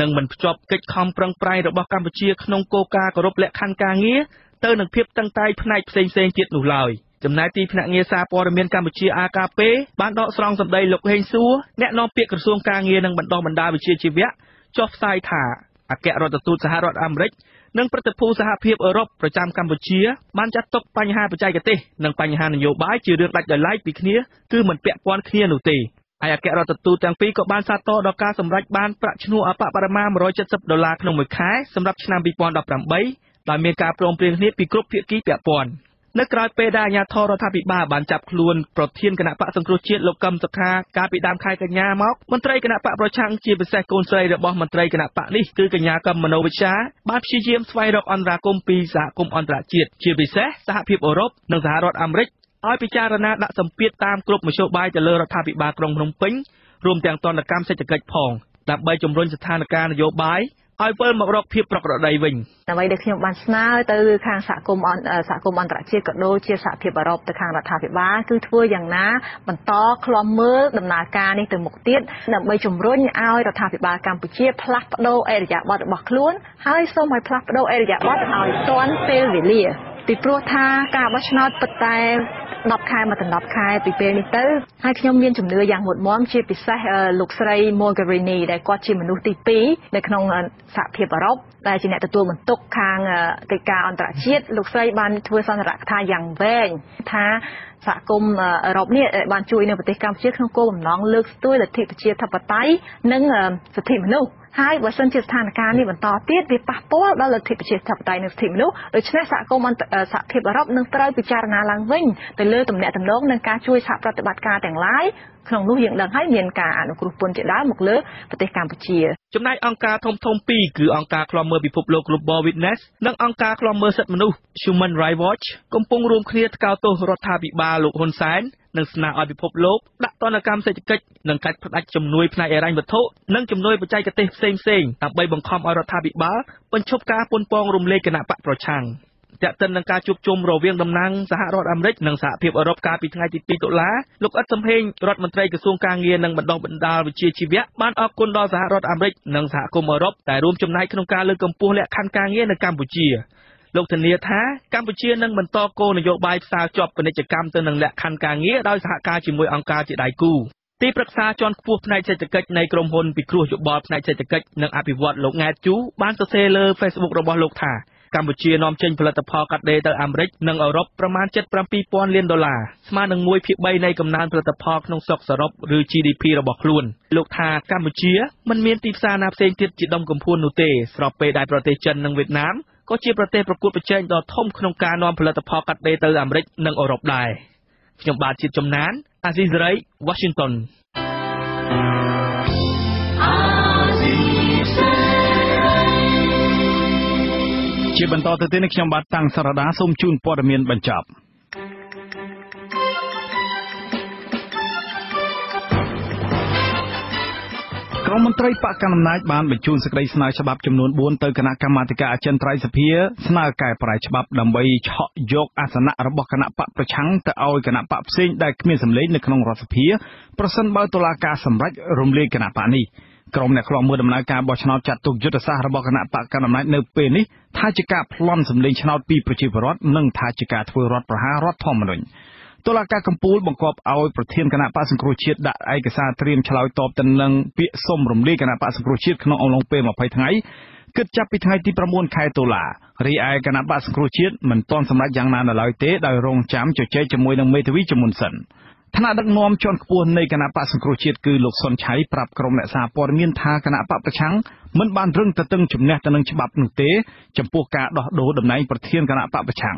នឹងមិនភ្ជាប់កិច្ចខំប្រឹងប្រែងរបស់កម្ពុជាក្នុងគោលការណ៍គោរពលក្ខខណ្ឌការងារទៅនឹងភាពតឹងតែផ្នែកផ្សេងៗទៀតនោះឡើយចំណែកទីភ្នាក់ងារសារព័ត៌មានកម្ពុជា អាយករដ្ឋទូតទាំងពីរក៏បានសាទរដល់ការសម្រេចបានប្រាក់ឈ្នួលអបអបរមា$170 ក្នុងមួយខែសម្រាប់ឆ្នាំ 2018 ដោយមានការព្រមព្រៀងគ្នាពីគ្រប់ភាគីពាក់ព័ន្ធនៅក្រោយពេលដែលអាជ្ញាធររដ្ឋាភិបាលបានចាប់ខ្លួនប្រធានគណៈបកសង្គ្រោះជាតិលោកកឹមសុខាកាពីដើមខែកញ្ញាមកមន្ត្រីគណៈបកប្រឆាំងជាពិសេសកូនស្រីរបស់មន្ត្រីគណៈបកនេះគឺកញ្ញាកឹមមនោវិជ្ជាបានព្យាយាមស្វែងរកអន្តរាគមន៍ពីសហគមន៍អន្តរជាតិជាពិសេសសហភាពអឺរ៉ុប និងសហរដ្ឋអាមេរិកឲ្យពិចារណាដាក់សម្ពាធតាមគ្រប់មធ្យោបាយទៅលើរដ្ឋាភិបាលក្រុងភ្នំពេញរួមទាំងទណ្ឌកម្មសេដ្ឋកិច្ចផង ដើម្បីជំរុញស្ថានភាពនយោបាយ ឲ្យពលមករកភាពប្រក្រតីវិញ ដើម្បីដែលខ្ញុំបានស្នើទៅខាងសហគមន៍អន្តរជាតិក៏ដូចជាសហភាពអឺរ៉ុបទៅខាងរដ្ឋាភិបាលគឺធ្វើយ៉ាងណាបន្តខ្លំមើលដំណើរការនេះទៅមុខទៀតដើម្បីជំរុញឲ្យរដ្ឋាភិបាលកម្ពុជាផ្លាស់ប្ដូរអេរយាប័ត្ររបស់ខ្លួនហើយសូមឲ្យផ្លាស់ប្ដូរអេរយាប័ត្រឲ្យទាន់ពេលវេលា Pi protha cả bác nọt bật tai nọp khai mà tận nọp khai pi pe nít tơ hai khi ông viên chủng nứa dạng một món chia pi sai lục sợi Mogherini để qua chia mình nuôi ti pi để không sạ phê vào rốc để chỉ nhận từ mình tốc khang từ cả anh ta chiết lục sợi ban thưa san rạc tha dạng về tha sạ cùng rốc nè ban chui nè bật tay cam chiết không cô mình nón lược tôi là thị chia thập bát tay nâng sự thị mình nuôi hai bữa sân chơi thàn cá này vẫn to tiết vì bắp bò đó là thịt chơi thập tài nước thịt lú ở trên xã công an xã thịt ở rộng nâng tới bị chà na lang vinh từ lơi tầm nẹt tầm lốm nâng cá chui xã bát bát cá tẻng lái không lưu hiện đằng hái miền cả ở khu vực địa đá một lứa và tây Campuchia trong này ông cá thông thông pi cứ ông cá clamor bị phục lộ global witness nâng ông cá clamor sật menu Human Rights Watch công pong room clear cao tô rốt tha bị ba lục hôn sáng នឹងស្នើឲ្យពិភពលោកដាក់ទណ្ឌកម្មសេដ្ឋកិច្ចនិងកាត់ផ្តាច់ជំនួយផ្នែកអេរ៉ាញ់វត្ថុនិងជំនួយបច្ចេកទេសផ្សេងៗដើម្បីបង្ខំឲ្យរដ្ឋាភិបាលបញ្ឈប់ការប៉ុនប៉ងរំលែកគណៈបកប្រឆាំង តាក់ទិននឹងការជួបជុំរវាងតំណាងសហរដ្ឋអាមេរិកនិងសហភាពអឺរ៉ុបកាលពីថ្ងៃទី 2 តុលាលោកអិតសំហេងរដ្ឋមន្ត្រីក្រសួងការងារនិងបណ្ដុំបណ្ដាលវិជ្ជាជីវៈបានអបគុណដល់សហរដ្ឋអាមេរិកនិងសហគមន៍អឺរ៉ុបដែលរួមចំណែកក្នុងការលើកកម្ពស់លក្ខខណ្ឌការងារនៅកម្ពុជា លោកធានាថាកម្ពុជានឹងបន្តគោលនយោបាយផ្សារភ្ជាប់ពាណិជ្ជកម្មទៅនឹងលក្ខខណ្ឌការងារដោយសហការជាមួយអង្គការជាដៃគូ ទីប្រឹក្សាជាន់ខ្ពស់ផ្នែកសេដ្ឋកិច្ចនៃក្រុមហ៊ុនពិគ្រោះយោបល់ផ្នែកសេដ្ឋកិច្ចនិងអភិវឌ្ឍន៍លោក Facebook របស់លោកថាកម្ពុជានាំចេញផលិតផលកាត់ដេរទៅអាមេរិកនិងអឺរ៉ុប ប្រមាណ $7,000 លាន ស្មើនឹង 1/3 នៃកំណើនផលិតផលក្នុងស្រុកសរុប ឬ GDP របស់ខ្លួន លោកថាកម្ពុជាមិនមានទីផ្សារណាផ្សេងទៀតជាដុំកំភួននោះទេស្របពេលដែលប្រទេសចិននិងវៀតណាម ក៏ជាប្រទេសប្រកួតប្រជែងដ៏ធំក្នុងការនាំផលិតផលកាត់ដេរទៅអាមេរិកនិងអឺរ៉ុបដែរខ្ញុំបាទជាតិចំណានអាស៊ីសេរី Washington Hãy subscribe cho kênh Ghiền Mì Gõ Để không bỏ lỡ những video hấp dẫn Hãy subscribe cho kênh Ghiền Mì Gõ Để không bỏ lỡ những video hấp dẫn ក្រុមអ្នកខ្លោមមើលដំណើរការបោះឆ្នោតចាត់ទុកយុទ្ធសាស្ត្ររបស់គណៈបកកណ្ដាលអំណាចនៅពេលនេះថាជាការប្លន់ប្រមាថរបស់គណៈបកកណ្ដាលអំណាចដែលកំពុងធ្វើសកម្មភាពប្រឆាំងនឹងរដ្ឋាភិបាលលោកហ៊ុនសែននិងគណៈបកប្រឆាំងទាំងអស់នៅក្នុងប្រទេសកម្ពុជា តុលាការកំពូលបង្គាប់ឲ្យប្រធានគណៈបក្សសង្គ្រោះជាតិដាក់ឯកសារត្រៀមឆ្លើយតបទៅនឹងពាក្យសម្ដីរបស់គណៈបក្សសង្គ្រោះជាតិដែលបានចេញផ្សាយនៅថ្ងៃទី 9 ខែតុលារីឯគណៈបក្សសង្គ្រោះជាតិមិនទាន់សម្រេចយ៉ាងណានៅឡើយទេដោយរងចាំជជែកជាមួយនឹងមេធាវីជាមុនសិន ឋានៈដឹកនាំជាន់ខ្ពស់នៃគណៈបក្សសង្គ្រោះជាតិគឺលោកសុនឆៃប្រាប់ក្រុមអ្នកសារព័ត៌មានថាគណៈបក្សប្រជាមិនបានរឹងតឹងជំនះទៅនឹងច្បាប់នោះទេចំពោះការដោះដូរតំណែងប្រធានគណៈបក្សប្រជា គ្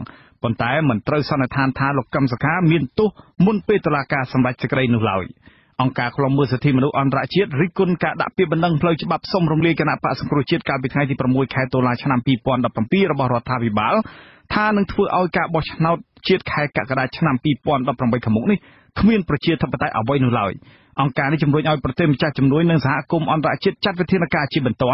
មានប្រជាធិបតេយ្យអ្វីនោះឡើយអង្គការនេះជំរុញឲ្យប្រទេសម្ចាស់ជំនួយនិងសហគមន៍អន្តរជាតិចាត់វិធានការជាបន្ត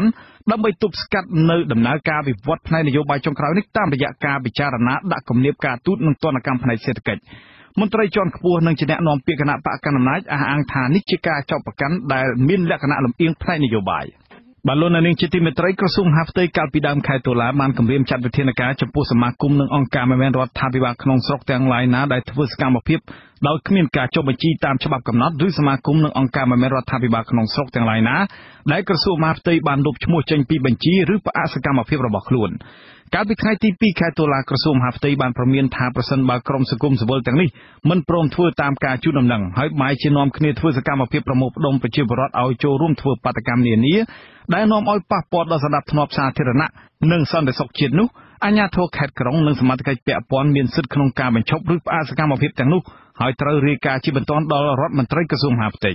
ដើម្បីទប់ស្កាត់នៅដំណើរការវិវត្តផ្នែកនយោបាយចុងក្រោយនេះតាមរយៈការពិចារណាដាក់គំនាបការទូតនិងទណ្ឌកម្មផ្នែកសេដ្ឋកិច្ចមន្ត្រីជាន់ខ្ពស់នឹងជាអ្នកនាំពាក្យគណៈបក្សកណ្ដាលអំណាចអះអាងថានេះជាការចោទប្រកាន់ដែលមានលក្ខណៈលំអៀងផ្នែកនយោបាយ បាទលោកអ្នកនាងជាទីមេត្រីក្រសួងហាផ្ទៃកាលពីដើមខែតុលាបានគម្រាមចាត់វិធានការចំពោះសមាគមនិងអង្គការមមេរដ្ឋាភិបាលក្នុងស្រុកទាំងឡាយណាដែលធ្វើសកម្មភាពដោយគ្មានការចុះបញ្ជីតាមច្បាប់កំណត់ឬសមាគមនិងអង្គការមមេរដ្ឋាភិបាលក្នុងស្រុកទាំងឡាយណាដែលក្រសួងមហាផ្ទៃបានប្រមានថាប្រសិនបើក្រុមសង្គមស៊ីវិលទាំងនេះមិនព្រមធ្វើតាមការជូនដំណឹងហើយម៉ាយជានាំគ្នាធ្វើសកម្មភាពប្រមូលផ្ដុំប្រជាពលរដ្ឋឲ្យចូលរួមធ្វើបាតកម្មនានា ដែលនាំឲ្យប៉ះពាល់ដល់សណ្ដាប់ធ្នាប់សាធារណៈនិងសន្តិសុខជាតិនោះអាជ្ញាធរខេត្តក្រុងនិងសមាជិកពាក់ព័ន្ធមានសិទ្ធិក្នុងការបញ្ឈប់ឬផ្អាកសកម្មភាពទាំងនោះហើយត្រូវរាយការណ៍ជាបន្តដល់រដ្ឋមន្ត្រីក្រសួងហាផ្ទៃ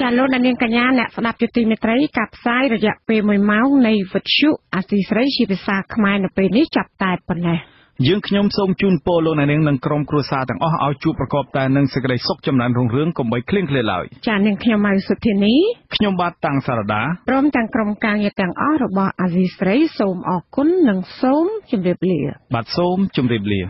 ចាលោកអ្នកនាងកញ្ញាអ្នកស្ដាប់យុតិមេត្រីកັບផ្សាយរយៈពេល1ម៉ោងនៃវិទ្យុអាស៊ីសេរីជាភាសាខ្មែរនៅពេលនេះចាប់តែប៉ុណ្ណេះ យើងខ្ញុំសូមជូនពរលោកអ្នកនាងនិងក្រុមគ្រួសារទាំងអស់ឲ្យជួបប្រកបតែនឹងសេចក្ដីសុខចម្រើនរុងរឿងកុំបីឃ្លៀងឃ្លាឡើយចាអ្នកខ្ញុំម៉ៅសុធានីខ្ញុំបាទតាំងសារ៉ាដាព្រមទាំងក្រុមការងារទាំងអស់របស់អាស៊ីសេរីសូមអរគុណនិងសូមជម្រាបលា